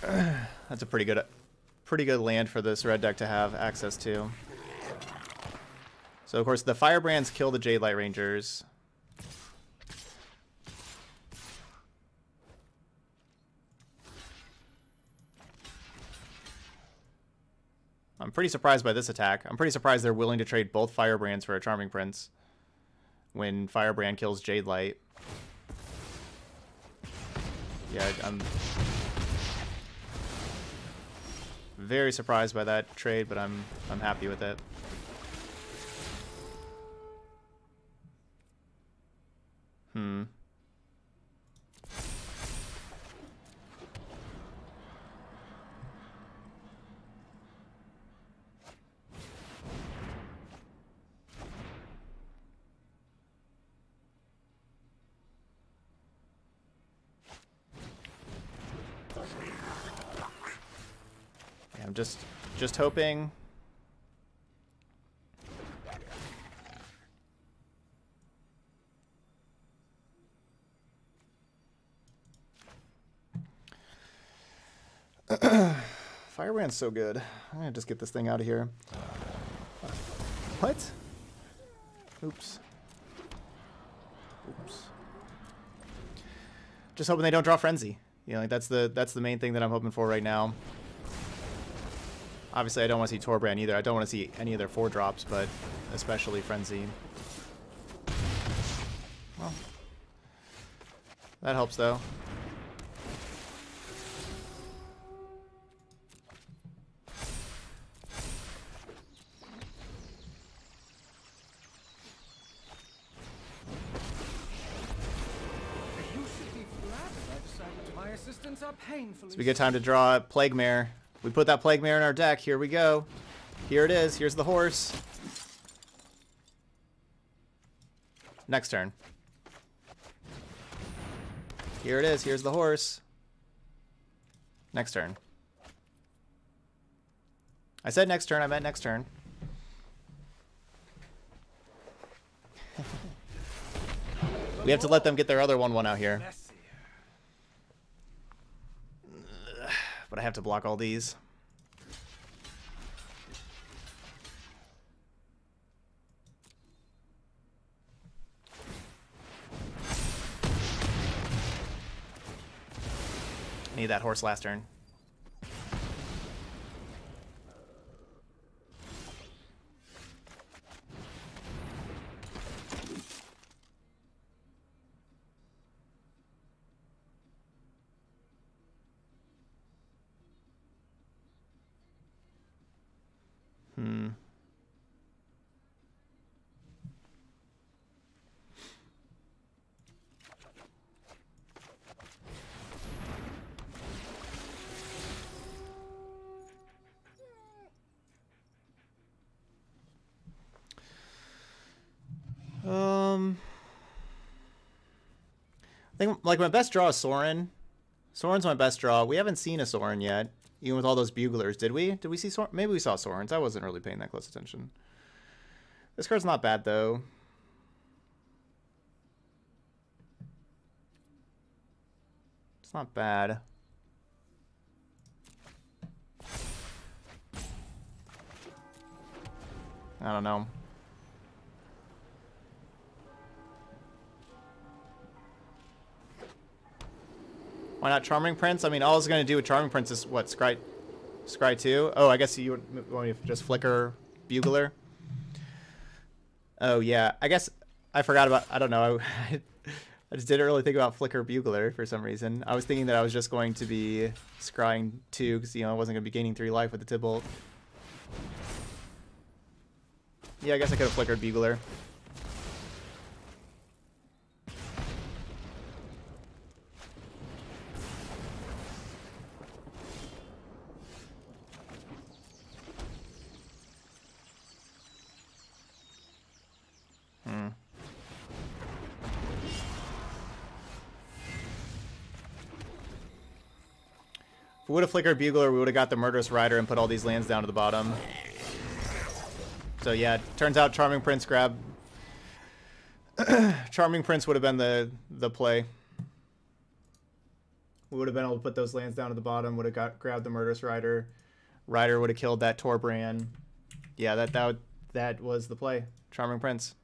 That's a pretty good, pretty good land for this red deck to have access to. So of course the Firebrands kill the Jadelight Rangers. I'm pretty surprised by this attack. I'm pretty surprised they're willing to trade both Firebrands for a Charming Prince. When Firebrand kills Jadelight. Yeah, I'm very surprised by that trade, but I'm I'm happy with it. Hmm. I'm just, just hoping. Firebrand's so good. I'm gonna just get this thing out of here. What? Oops. Oops. Just hoping they don't draw Frenzy. You know, like that's the that's the main thing that I'm hoping for right now. Obviously, I don't want to see Torbran either. I don't want to see any of their four drops, but especially Frenzy. Well, that helps, though. It's a good time to draw Plague Mare. We put that Plague Mare in our deck. Here we go. Here it is. Here's the horse. Next turn. Here it is. Here's the horse. Next turn. I said next turn. I meant next turn. We have to let them get their other one one out here. But I have to block all these. I need that horse last turn. like, my best draw is Sorin. Sorin's my best draw. We haven't seen a Sorin yet, even with all those Buglers. Did we? Did we see Sorin? Maybe we saw Sorins. I wasn't really paying that close attention. This card's not bad, though. It's not bad. I don't know. Why not Charming Prince? I mean, all I was going to do with Charming Prince is, what, Scry, Scry two? Oh, I guess you would want me to just flicker Bugler. Oh, yeah. I guess I forgot about, I don't know. I, I just didn't really think about flicker Bugler for some reason. I was thinking that I was just going to be Scrying two because, you know, I wasn't going to be gaining three life with the Tibalt. Yeah, I guess I could have flickered Bugler. If we would have flickered Bugler, we would have got the Murderous Rider and put all these lands down to the bottom. So yeah, turns out Charming Prince grab. Charming Prince would have been the the play. We would have been able to put those lands down to the bottom. Would have got grabbed the Murderous Rider. Rider would have killed that Torbran. Yeah, that that that was the play. Charming Prince.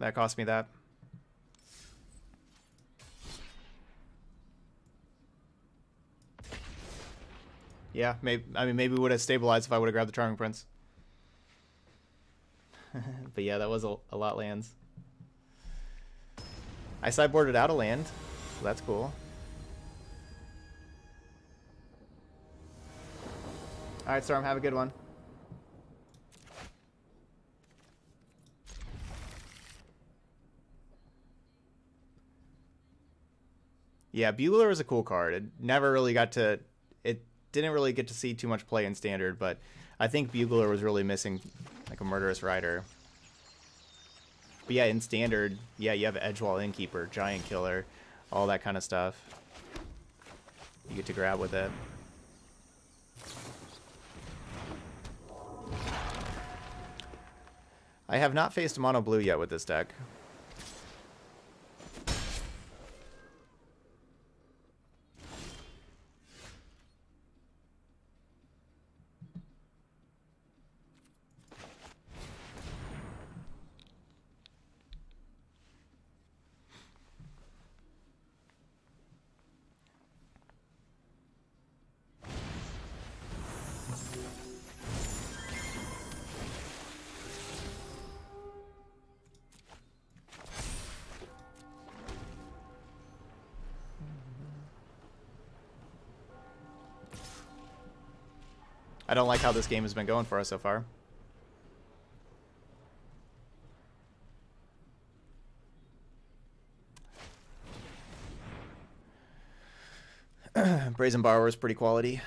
That cost me that. Yeah, maybe, I mean, maybe we would have stabilized if I would have grabbed the Charming Prince. But yeah, that was a, a lot lands. I sideboarded out a land, so that's cool. All right, Storm, have a good one. Yeah, Bugler was a cool card. It never really got to... It didn't really get to see too much play in Standard, but I think Bugler was really missing... like a Murderous Rider. But yeah, in Standard, yeah, you have Edgewall Innkeeper, Giant Killer, all that kind of stuff. You get to grab with it. I have not faced mono blue yet with this deck. I don't like how this game has been going for us so far. Brazen Borrower is pretty quality.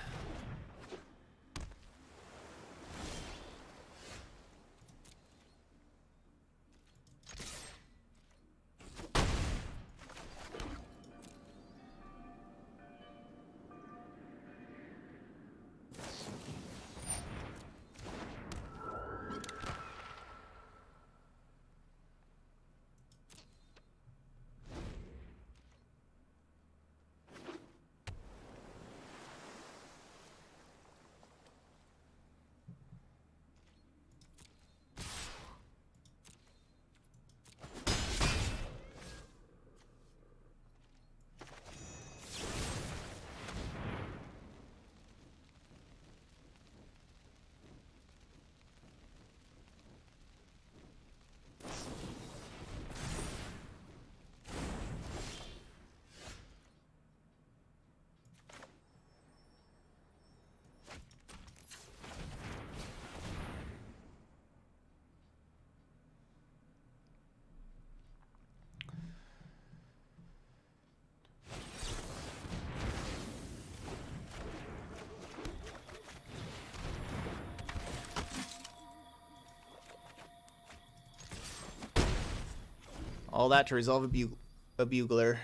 All that to resolve a, bug a Bugler.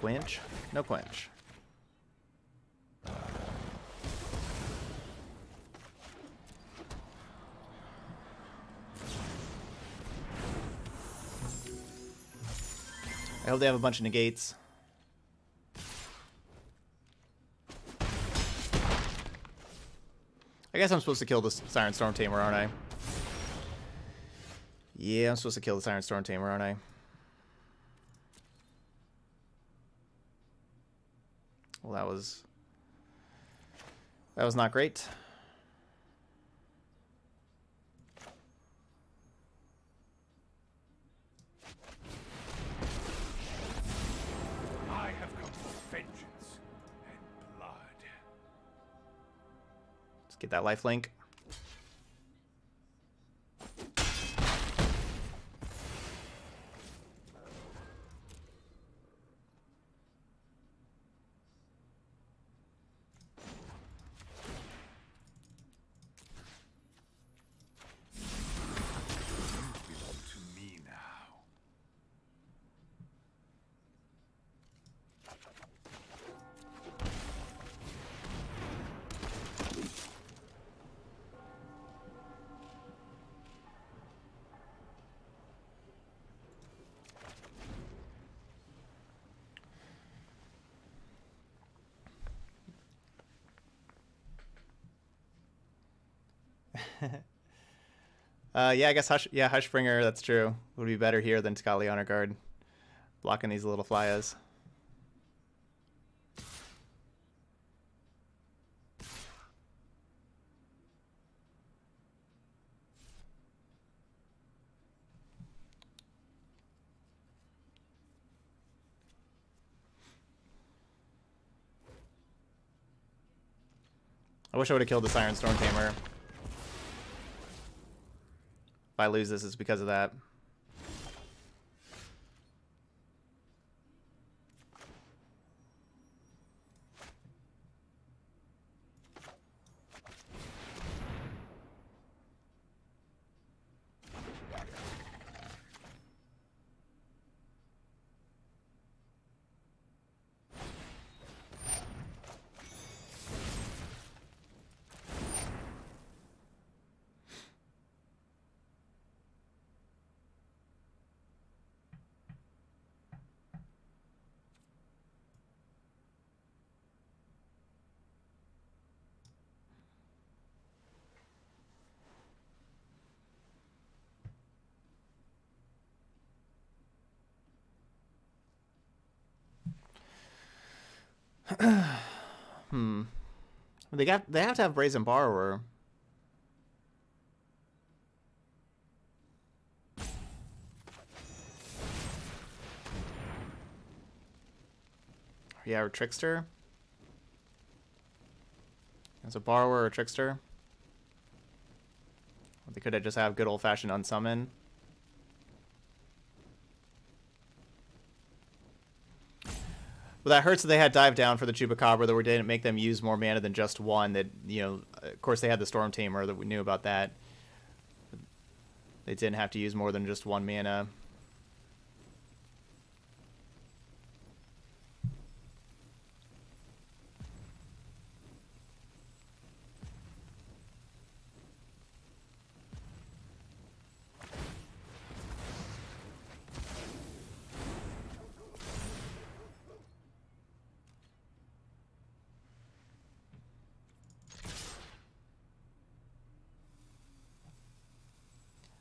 Quench? No quench. I hope they have a bunch of negates. I guess I'm supposed to kill the Siren Storm Tamer, aren't I? Yeah, I'm supposed to kill the Siren Storm Tamer, aren't I? Well, that was... That was not great. I have come for vengeance and blood. Let's get that lifelink. Uh, yeah, I guess Hush, yeah, Hushbringer, that's true. Would be better here than Tocatli Honor Guard, blocking these little flyas. I wish I would have killed the Siren Storm Tamer. If I lose this, it's because of that. hmm. They got. They have to have Brazen Borrower. Yeah, or Trickster. As a Borrower or Trickster. Or they could have just have good old fashioned unsummon. Well, that hurts that they had dive down for the Chupacabra, that we didn't make them use more mana than just one. That, you know, of course they had the Storm Tamer, that we knew about that. They didn't have to use more than just one mana.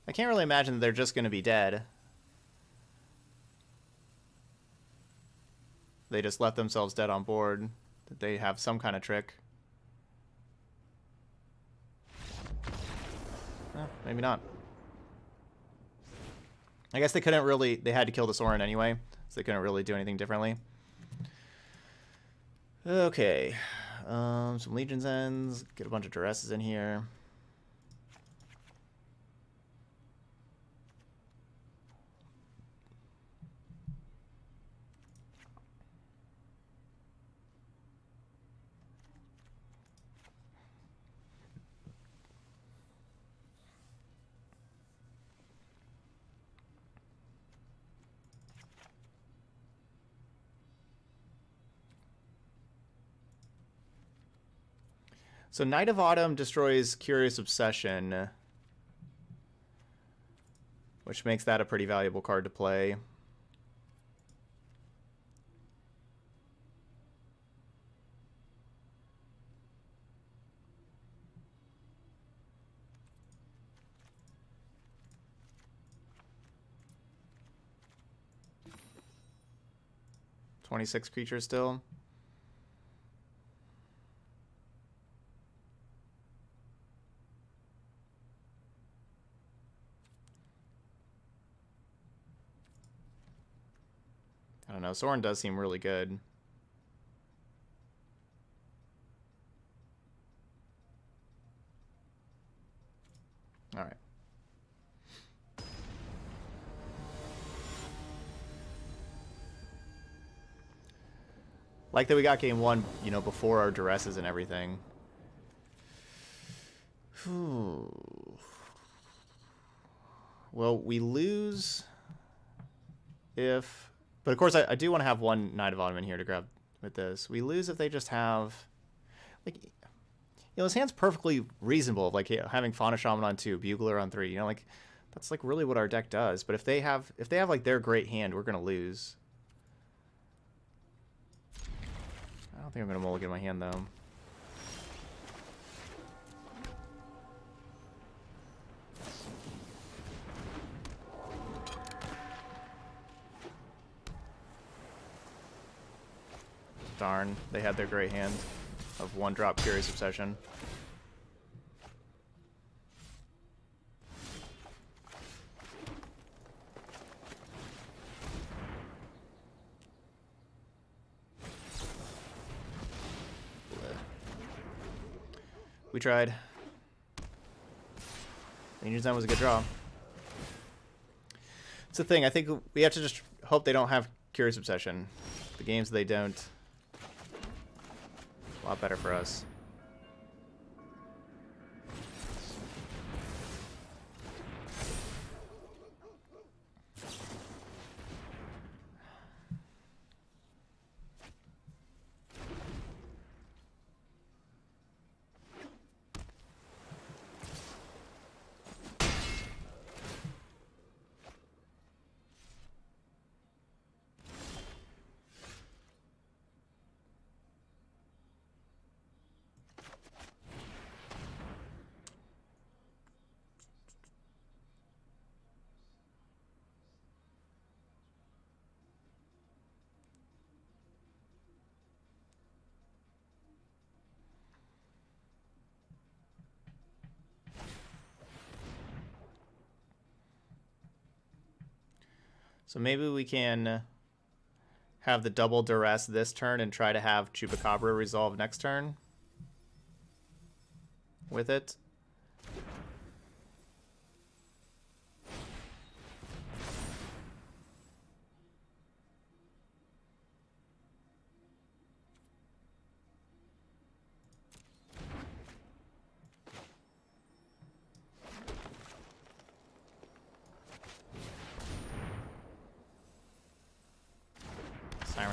I can't really imagine that they're just going to be dead. They just left themselves dead on board. That they have some kind of trick. Well, maybe not. I guess they couldn't really... They had to kill the Sorin anyway, so they couldn't really do anything differently. Okay. Um, some Legion's Ends. Get a bunch of Duresses in here. So Knight of Autumn destroys Curious Obsession, which makes that a pretty valuable card to play. twenty-six creatures still. I don't know. Sorin does seem really good. All right. Like that we got game one, you know, before our duresses and everything. Ooh. Well, we lose if... But of course, I, I do want to have one Knight of Autumn in here to grab with this. We lose if they just have... Like, you know, this hand's perfectly reasonable. Like, you know, having Fauna Shaman on two, Bugler on three. You know, like, that's, like, really what our deck does. But if they have, if they have like, their great hand, we're going to lose. I don't think I'm going to mulligan my hand, though. Darn, they had their great hand of one drop Curious Obsession. We tried. Legion's End was a good draw. It's the thing, I think we have to just hope they don't have Curious Obsession. The games they don't, a lot better for us. So maybe we can have the double duress this turn and try to have Chupacabra resolve next turn with it.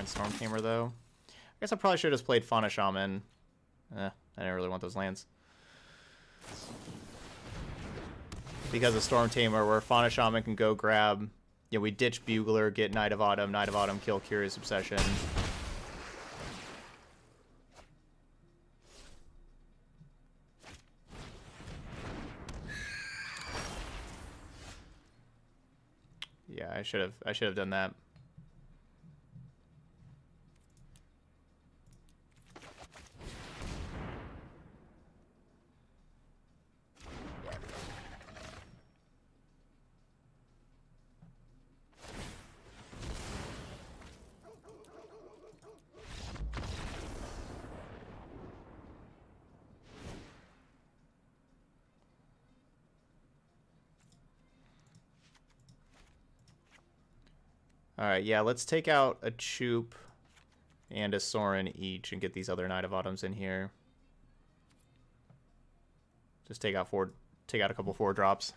Stormtamer, though. I guess I probably should have just played Fauna Shaman. Eh, I didn't really want those lands. Because of Stormtamer, where Fauna Shaman can go grab... Yeah, we ditch Bugler, get Knight of Autumn, Knight of Autumn, kill Curious Obsession. Yeah, I should have. I should have done that. All right, yeah, let's take out a Chup and a Sorin each and get these other Knight of Autumns in here. Just take out four, take out a couple four drops.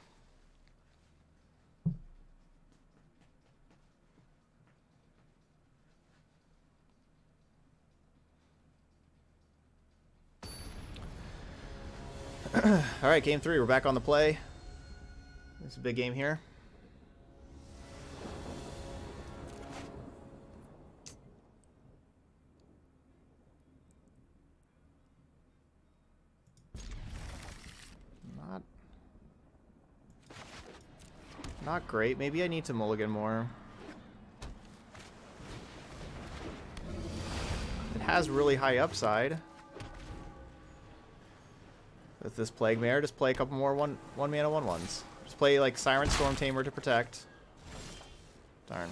Alright, game three. We're back on the play. It's a big game here. Not... Not great. Maybe I need to mulligan more. It has really high upside. With this Plague Mare, just play a couple more one one mana one ones. Just play like Siren Storm Tamer to protect. Darn.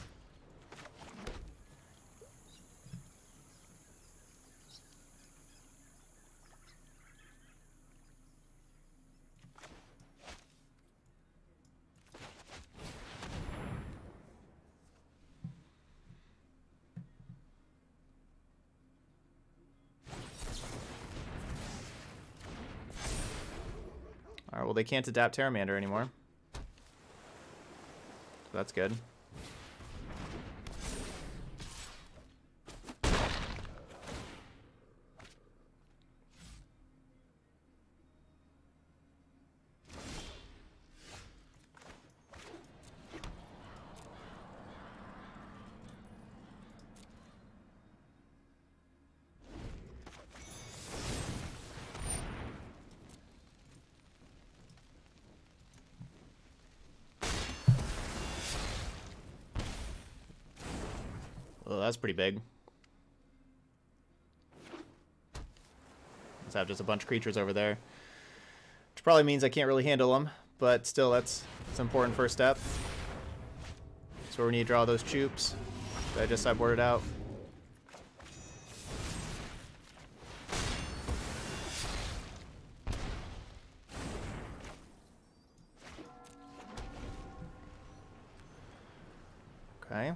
Alright, well they can't adapt Terramander anymore. So that's good. Oh, that's pretty big. Let's have just a bunch of creatures over there. Which probably means I can't really handle them, but still, that's, that's an important first step. So we need to draw those Chups that I just sideboarded out. Okay.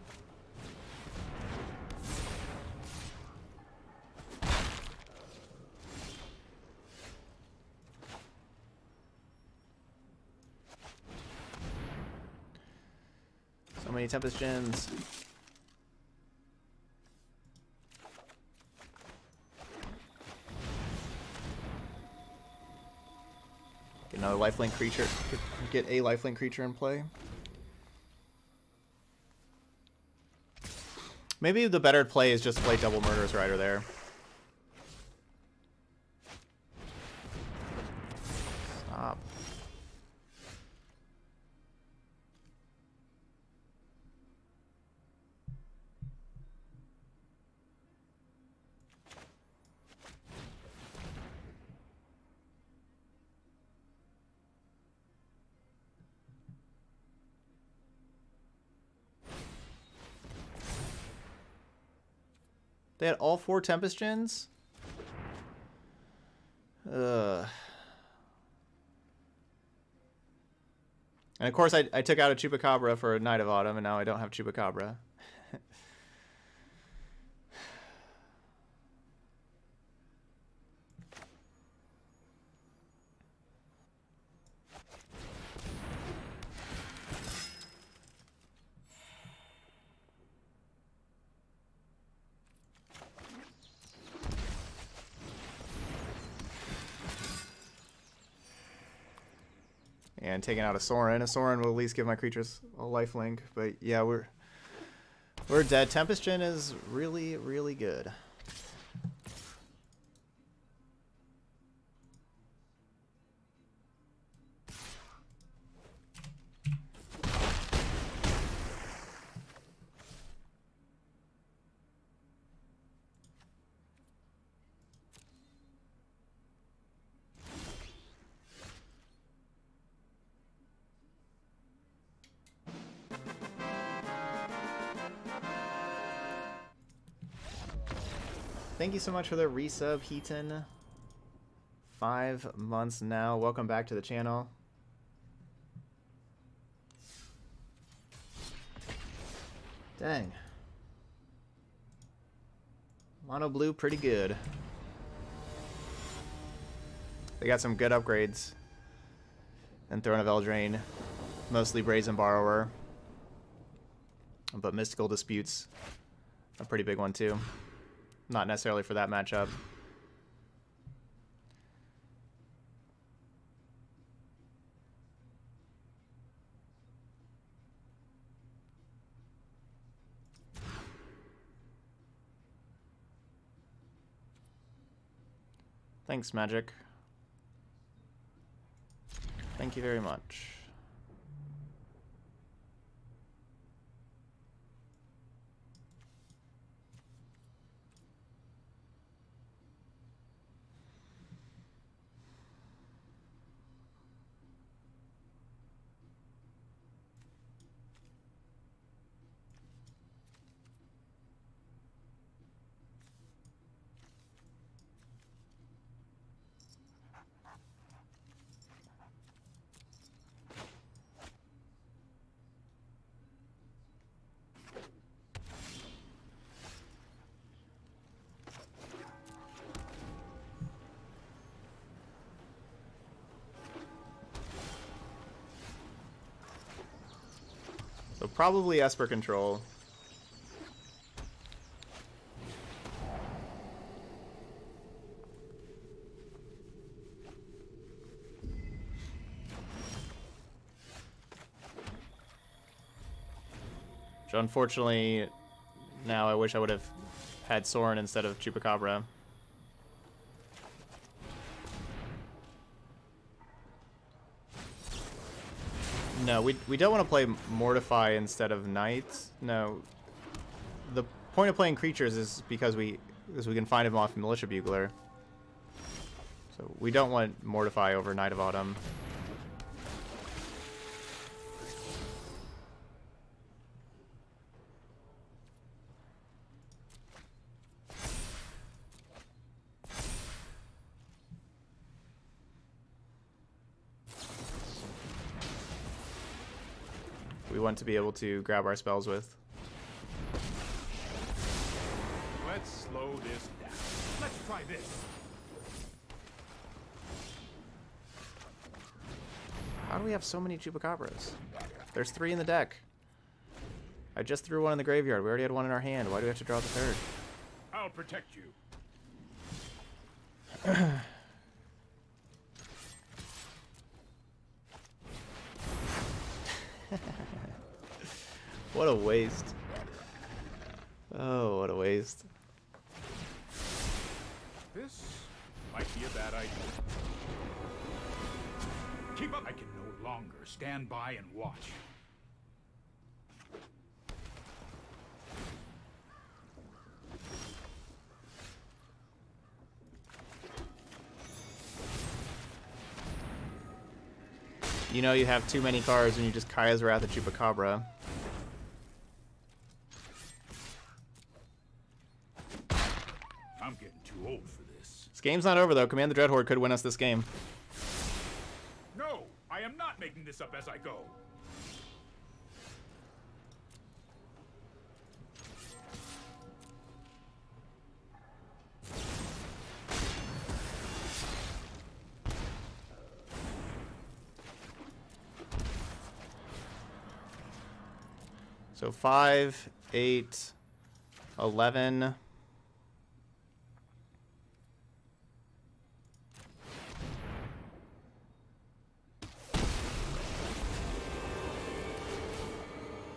Tempest Djinns. Get another lifelink creature. Get, get a lifelink creature in play. Maybe the better play is just play double Murderous Rider there. Stop. They had all four Tempest Djinns? Ugh. And of course I, I took out a Chupacabra for a Knight of Autumn, and now I don't have Chupacabra. And taking out a Sorin. A Sorin will at least give my creatures a lifelink. But yeah, we're we're dead. Tempest Djinn is really, really good. Thank you so much for the resub, Heaton. Five months now. Welcome back to the channel. Dang. Mono blue, pretty good. They got some good upgrades. And Throne of Eldraine, mostly Brazen Borrower. But Mystical Dispute's a pretty big one too. Not necessarily for that matchup. Thanks, Magic. Thank you very much. So probably Esper Control. Which unfortunately, now I wish I would have had Sorin instead of Chupacabra. No, we, we don't want to play Mortify instead of Knight. No, the point of playing creatures is because we because we can find him off Militia Bugler. So we don't want Mortify over Knight of Autumn. To be able to grab our spells with. Let's slow this down. Let's try this. How do we have so many Chupacabras? There's three in the deck. I just threw one in the graveyard. We already had one in our hand. Why do we have to draw the third? I'll protect you. What a waste. Oh, what a waste. This might be a bad idea. Keep up. I can no longer stand by and watch. You know you have too many cards when you just Kaya's Wrath at Chupacabra. This game's not over, though. Command the Dreadhorde could win us this game. No, I am not making this up as I go. So five, eight, eleven...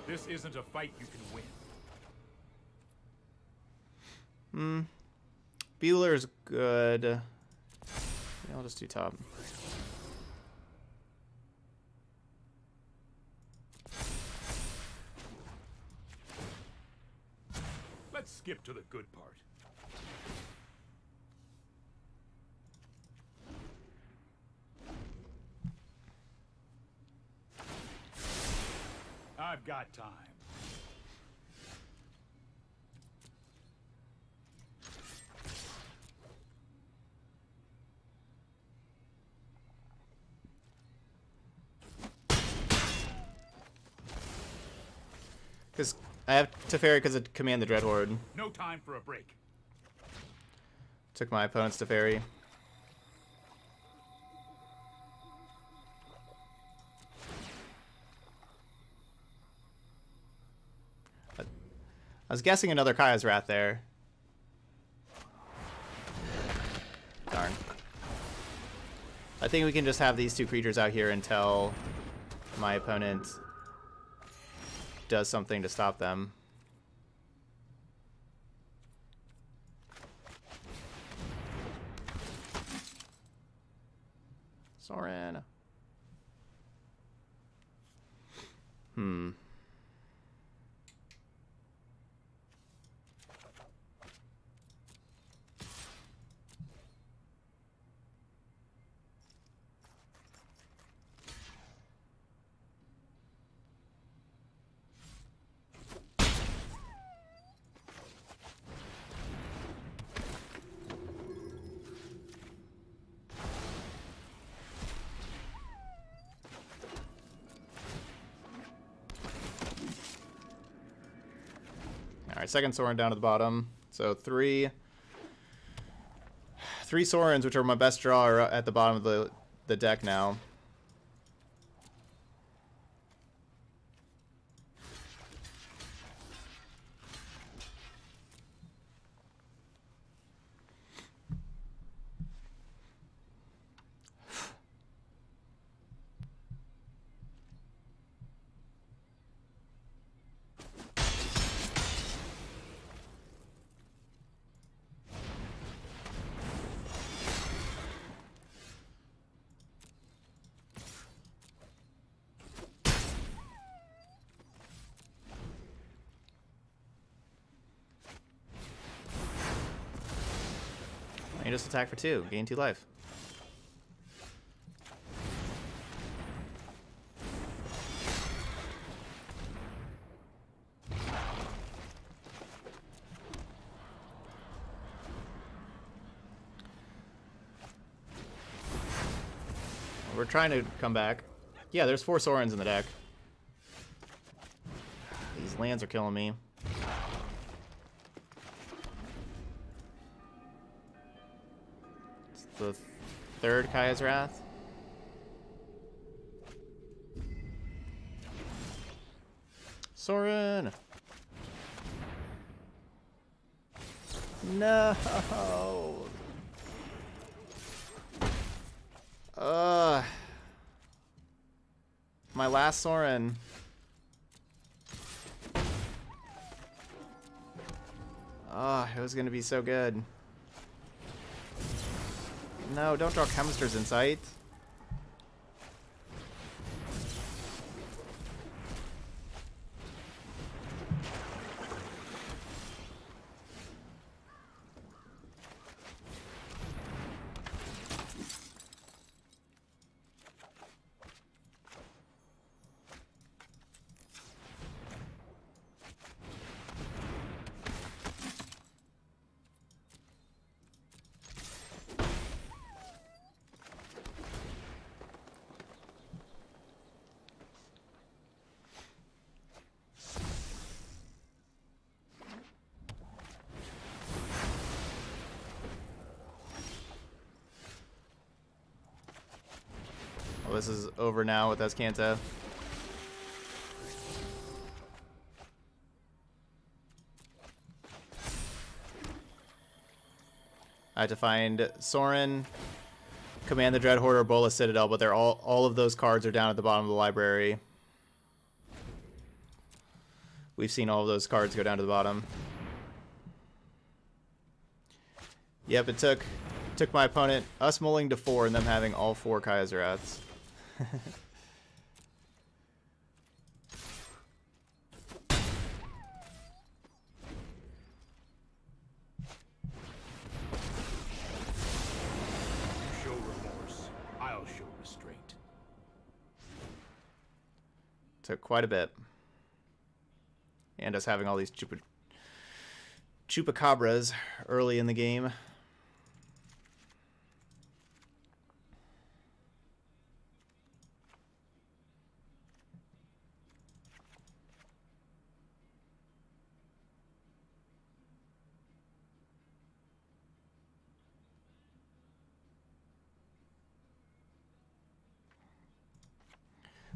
This isn't a fight you can win. Hmm. Bugler's good. Yeah, I'll just do top. Let's skip to the good part. I've got time. Because I have Teferi because I command the Dreadhorde. No time for a break. Took my opponent's Teferi. I was guessing another Kaya's Wrath there. Darn. I think we can just have these two creatures out here until my opponent does something to stop them. Sorin. Hmm. All right, second Sorin down to the bottom. So three, three Sorins, which are my best draw, are at the bottom of the the deck now. Just attack for two, gain two life. We're trying to come back. Yeah, there's four Sorins in the deck. These lands are killing me. The third Kaya's Wrath. Sorin! No! Ugh. My last Sorin. Ah, oh, it was gonna be so good. No, don't draw Chemisters in sight. This is over now with Azcanta. I had to find Sorin, Command the Dreadhorde, or Bolas's Citadel, but they're all all of those cards are down at the bottom of the library. We've seen all of those cards go down to the bottom. Yep, it took took my opponent us mulling to four and them having all four Kaya's Wraths. You show remorse, I'll show restraint. Took quite a bit. And us having all these chupa chupacabras early in the game.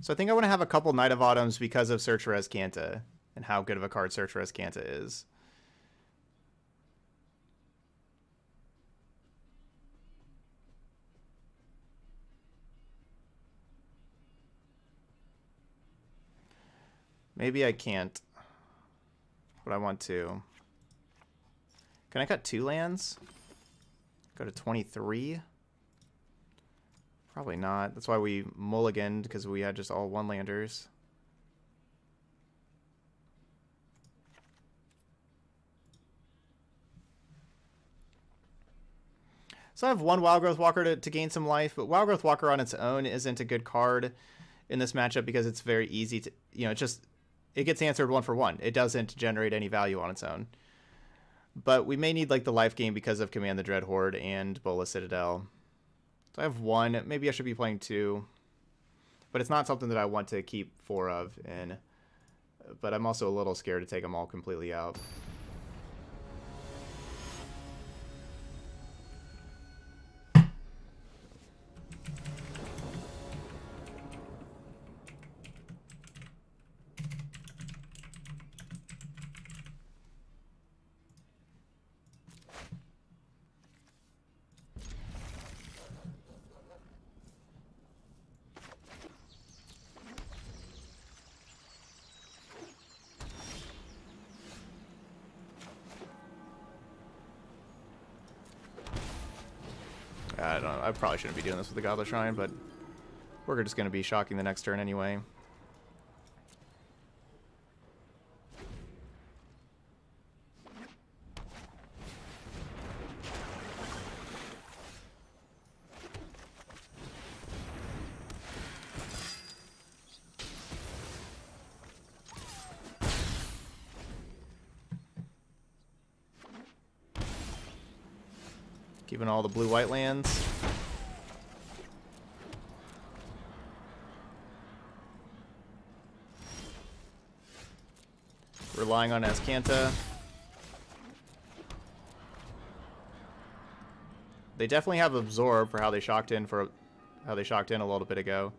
So I think I want to have a couple Knight of Autumns because of Search for Azcanta and how good of a card Search for Azcanta is. Maybe I can't, but I want to. Can I cut two lands? Go to twenty-three? Probably not. That's why we mulliganed, because we had just all one-landers. So I have one Wildgrowth Walker to, to gain some life, but Wildgrowth Walker on its own isn't a good card in this matchup because it's very easy to, you know, it just, it gets answered one for one. It doesn't generate any value on its own. But we may need, like, the life gain because of Command the Dreadhorde and Bolas's Citadel. So I have one. Maybe I should be playing two. But it's not something that I want to keep four of in. But I'm also a little scared to take them all completely out. I don't know. I probably shouldn't be doing this with the Godless Shrine, but we're just going to be shocking the next turn anyway. Keeping all the blue-white lands. Relying on Azcanta. They definitely have absorb for how they shocked in for how they shocked in a little bit ago.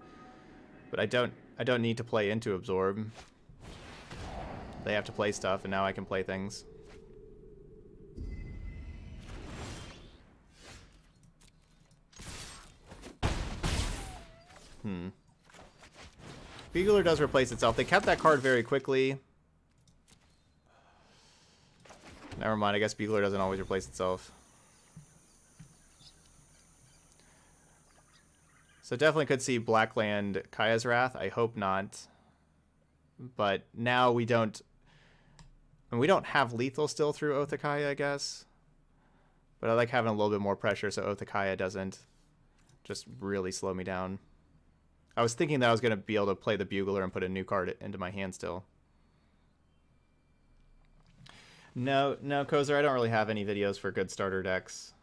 But I don't I don't need to play into absorb. They have to play stuff, and now I can play things. Hmm. Bugler does replace itself. They kept that card very quickly. Never mind, I guess Bugler doesn't always replace itself. So definitely could see Blackland Kaya's Wrath. I hope not. But now we don't... And we don't have lethal still through Oath of Kaya, I guess. But I like having a little bit more pressure so Oath of Kaya doesn't just really slow me down. I was thinking that I was going to be able to play the Bugler and put a new card into my hand still. No, no, Kozer, I don't really have any videos for good starter decks.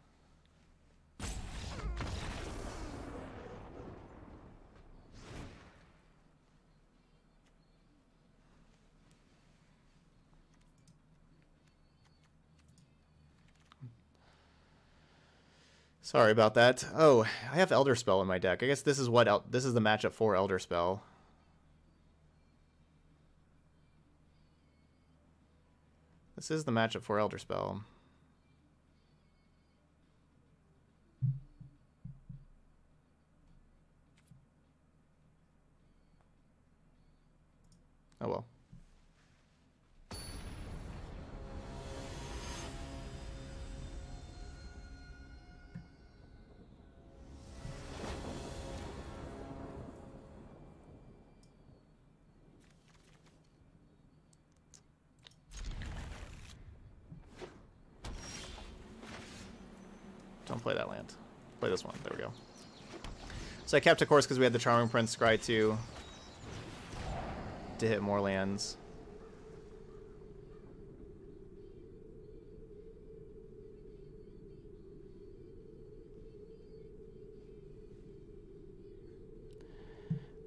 Sorry about that. Oh, I have Elder Spell in my deck. I guess this is what El this is the matchup for Elder Spell. This is the matchup for Elder Spell. Oh well. Play that land. Play this one. There we go. So I kept, of course, because we had the Charming Prince Scry two to hit more lands.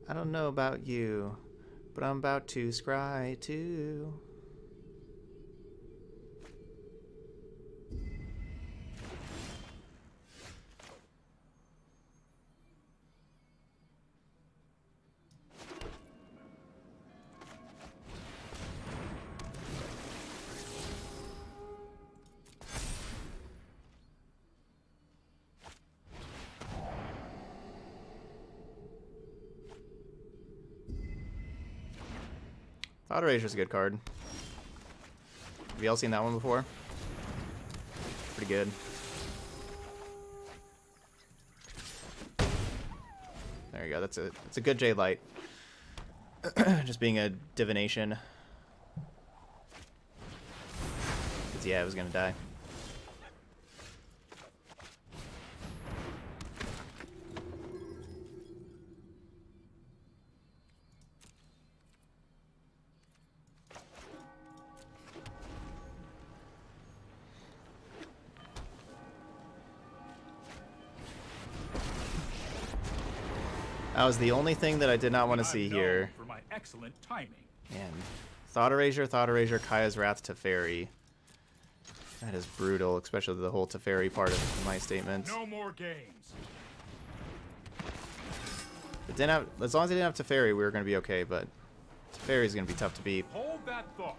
I don't know about you, but I'm about to Scry two. Thought Eraser's a good card. Have y'all seen that one before? Pretty good. There you go. That's a it's a good Jadelight. Just being a divination. Cause yeah, it was gonna die. That was the only thing that I did not want to see here. For my excellent timing. Man. Thought Erasure, Thought Erasure, Kaya's Wrath, Teferi. That is brutal, especially the whole Teferi part of my statements. No more games. But didn't have, as long as I didn't have Teferi, we were going to be okay, but Teferi's going to be tough to beat. Hold that thought.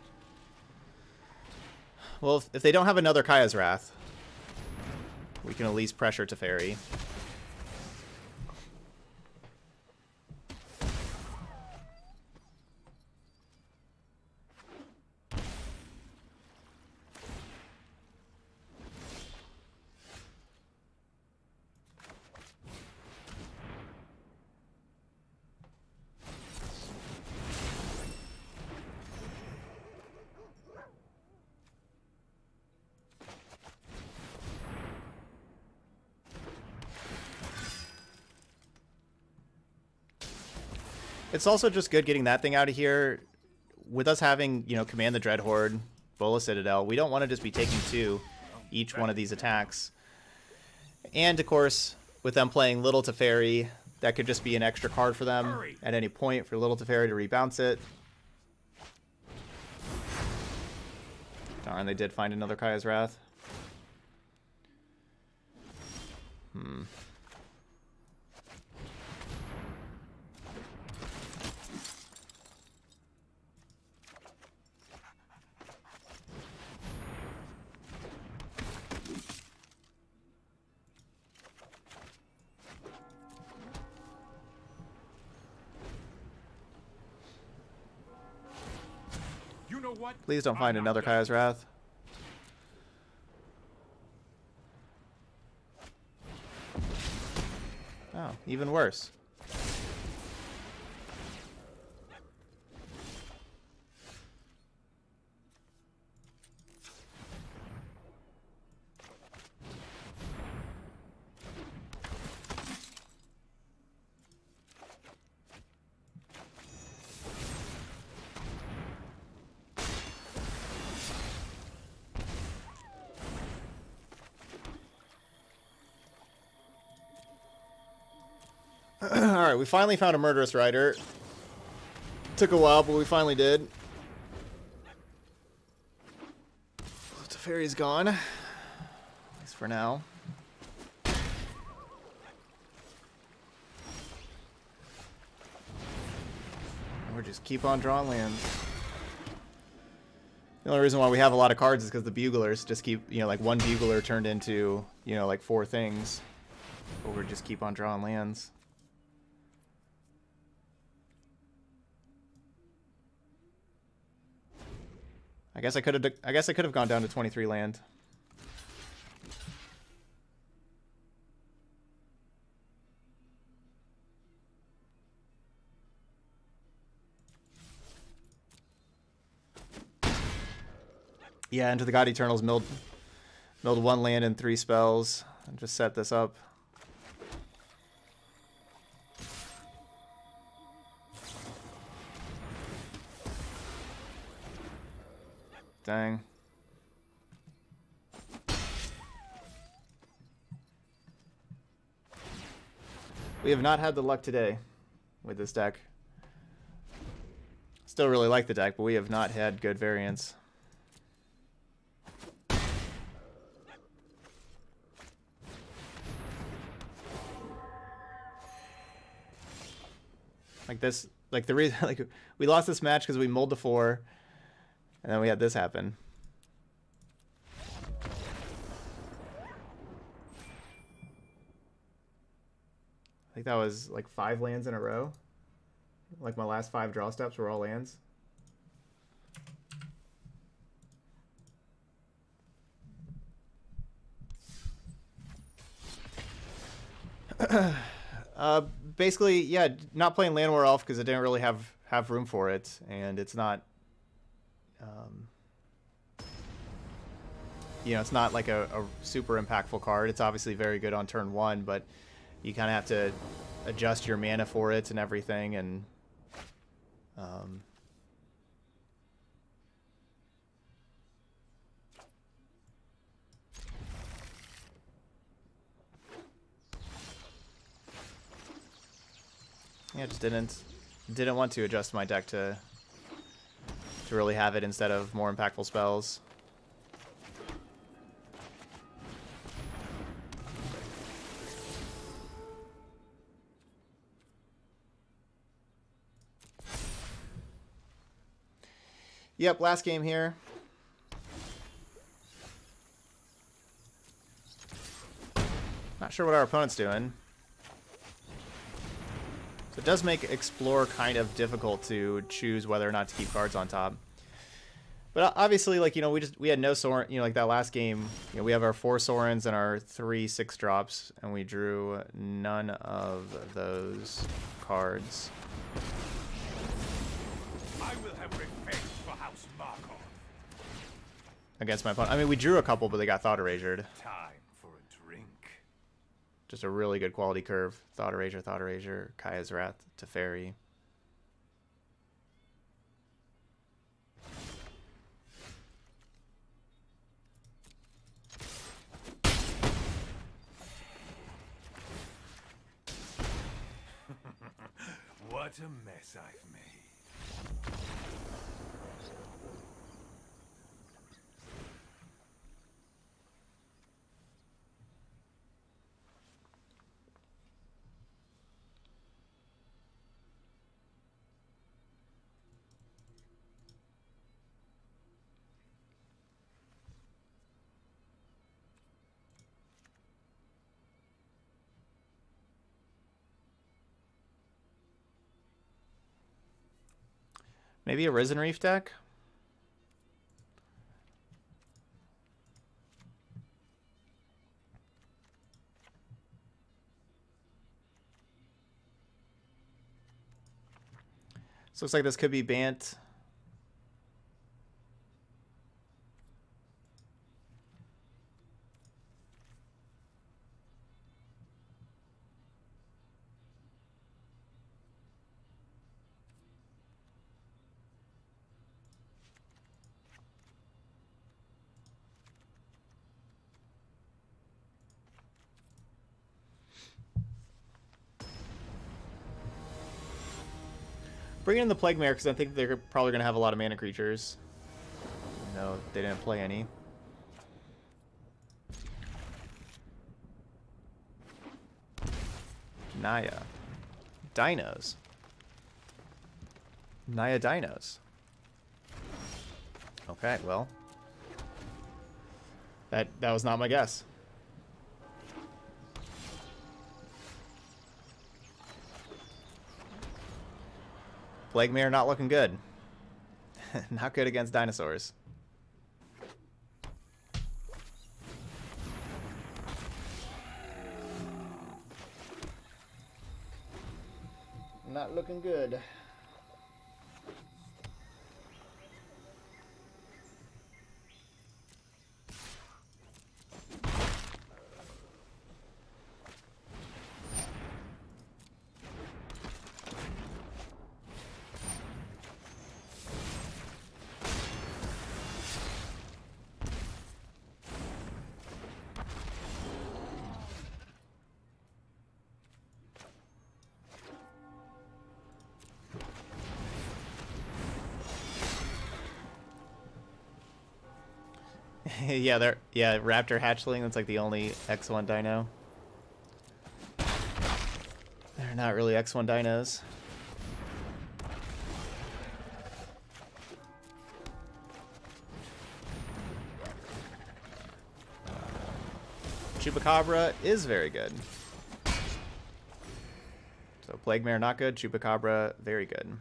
Well, if, if they don't have another Kaya's Wrath, we can at least pressure Teferi. It's also just good getting that thing out of here. With us having, you know, Command the Dreadhorde, Bolas's Citadel, we don't want to just be taking two each one of these attacks. And, of course, with them playing Little Teferi, that could just be an extra card for them at any point for Little Teferi to rebounce it. Darn, they did find another Kaya's Wrath. Hmm. Please don't find another Kaya's Wrath. Oh, even worse. Alright, we finally found a Murderous Rider. Took a while, but we finally did. Teferi's gone. At least for now. We're just keep on drawing lands. The only reason why we have a lot of cards is because the Buglers just keep, you know, like one Bugler turned into, you know, like four things. But we just keep on drawing lands. I guess I could have. I guess I could have gone down to twenty-three land. Yeah, into the God Eternals, milled, milled one land and three spells, and just set this up. Dang. We have not had the luck today with this deck. Still really like the deck, but we have not had good variance. Like this, like the reason, like we lost this match because we mulled the four. And then we had this happen. I think that was like five lands in a row. Like my last five draw steps were all lands. uh, basically, yeah, not playing Land War Elf because I didn't really have, have room for it, and it's not, um, you know, it's not like a, a super impactful card. It's obviously very good on turn one, but you kind of have to adjust your mana for it and everything, and um, yeah, just didn't didn't want to adjust my deck to to really have it instead of more impactful spells. Yep, last game here. Not sure what our opponent's doing. So it does make Explore kind of difficult to choose whether or not to keep cards on top. But obviously, like, you know, we just we had no Sorin, you know, like that last game, you know, we have our four Sorins and our three six drops, and we drew none of those cards. I will have against my opponent. I mean, we drew a couple, but they got Thought Erasered. Time for a drink. Just a really good quality curve. Thought Eraser, Thought Eraser, Kaya's Wrath, Teferi. What a mess I've made. Maybe a Risen Reef deck? So looks like this could be Bant. Bring in the Plague Mare because I think they're probably going to have a lot of mana creatures. No, they didn't play any. Naya. Dinos. Naya Dinos. Okay, well. That, that was not my guess. Plague Mare not looking good. Not good against dinosaurs. Not looking good. Yeah, they're, yeah, Raptor Hatchling, that's like the only X one dino. They're not really X one dinos. Chupacabra is very good. So Plague Mare not good, Chupacabra very good.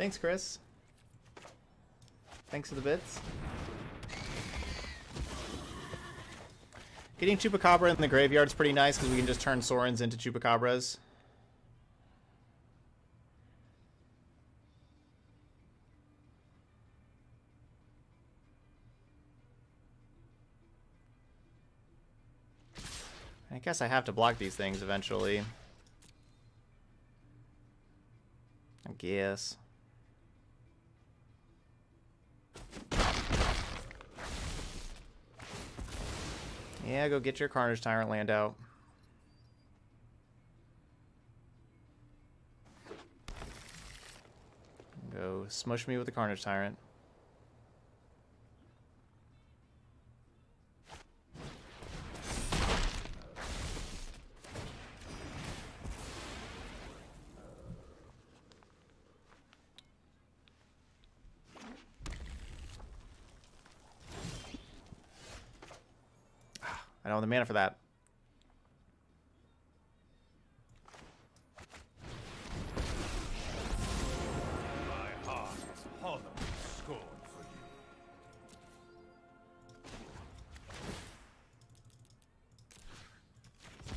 Thanks, Chris. Thanks for the bits. Getting Chupacabra in the graveyard is pretty nice because we can just turn Sorins into Chupacabras. I guess I have to block these things eventually. I guess. Yeah, go get your Carnage Tyrant land out. Go smush me with the Carnage Tyrant. I don't have the mana for that. My heart is hollow with scorn for you.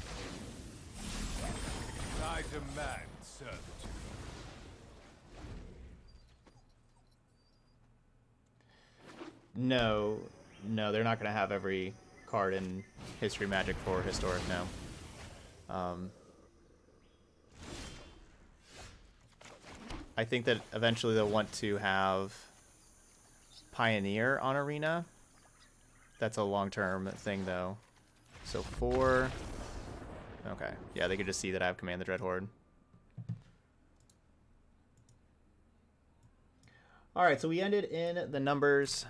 I demand servitude. No, no, they're not going to have every card in History Magic for Historic now. Um, I think that eventually they'll want to have Pioneer on Arena. That's a long-term thing, though. So four... Okay. Yeah, they could just see that I have Command the Dreadhorde. Alright, so we ended in the numbers...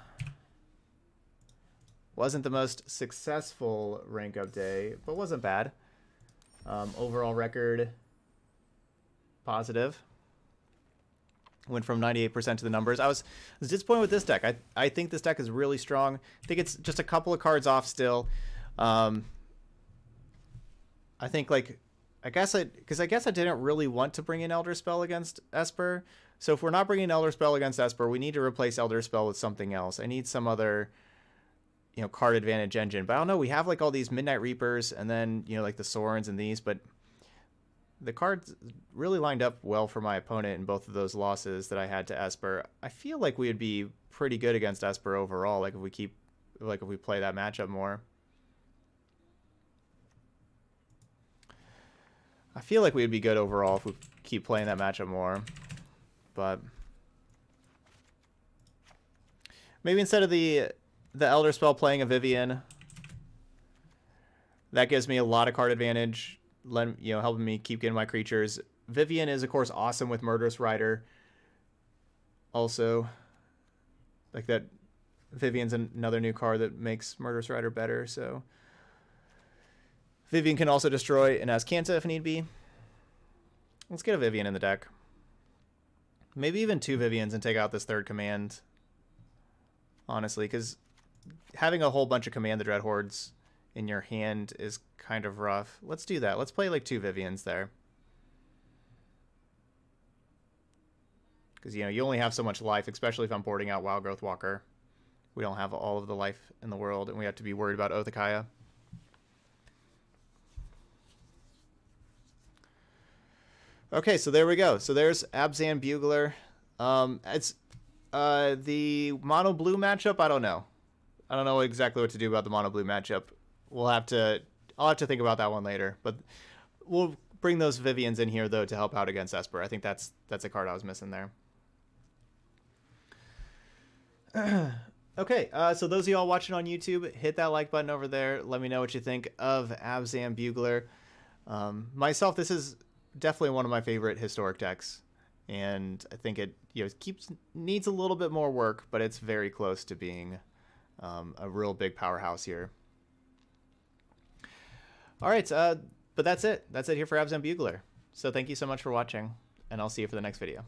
Wasn't the most successful rank up day, but wasn't bad. Um, overall record, positive. Went from ninety-eight percent to the numbers. I was, I was disappointed with this deck. I, I think this deck is really strong. I think it's just a couple of cards off still. Um, I think, like, I guess I, because I guess I didn't really want to bring in Elder Spell against Esper. So if we're not bringing Elder Spell against Esper, we need to replace Elder Spell with something else. I need some other... you know, card advantage engine. But I don't know, we have like all these Midnight Reapers and then, you know, like the Sorins and these, but the cards really lined up well for my opponent in both of those losses that I had to Esper. I feel like we would be pretty good against Esper overall, like if we keep, like if we play that matchup more. I feel like we would be good overall if we keep playing that matchup more, but maybe instead of the The Elder Spell playing a Vivian. That gives me a lot of card advantage. Let, you know, helping me keep getting my creatures. Vivian is, of course, awesome with Murderous Rider. Also, like that, Vivian's another new card that makes Murderous Rider better. So, Vivian can also destroy an Azcanta if need be. Let's get a Vivian in the deck. Maybe even two Vivians and take out this third command. Honestly, because having a whole bunch of Command the Dreadhordes in your hand is kind of rough. Let's do that. Let's play like two Vivians there. Because, you know, you only have so much life, especially if I'm boarding out Wildgrowth Walker. We don't have all of the life in the world, and we have to be worried about Othakaya. Okay, so there we go. So there's Abzan Bugler. Um, it's... Uh, the mono blue matchup, I don't know. I don't know exactly what to do about the mono blue matchup. We'll have to, I'll have to think about that one later, but we'll bring those Vivians in here though to help out against Esper. I think that's, that's a card I was missing there. Okay. Uh, so those of y'all watching on YouTube, hit that like button over there. Let me know what you think of Abzan Bugler. Um, myself, this is definitely one of my favorite historic decks. And I think it, you know, keeps needs a little bit more work, but it's very close to being um, a real big powerhouse here. All right, uh, but that's it. That's it here for Abzan Bugler. So thank you so much for watching, and I'll see you for the next video.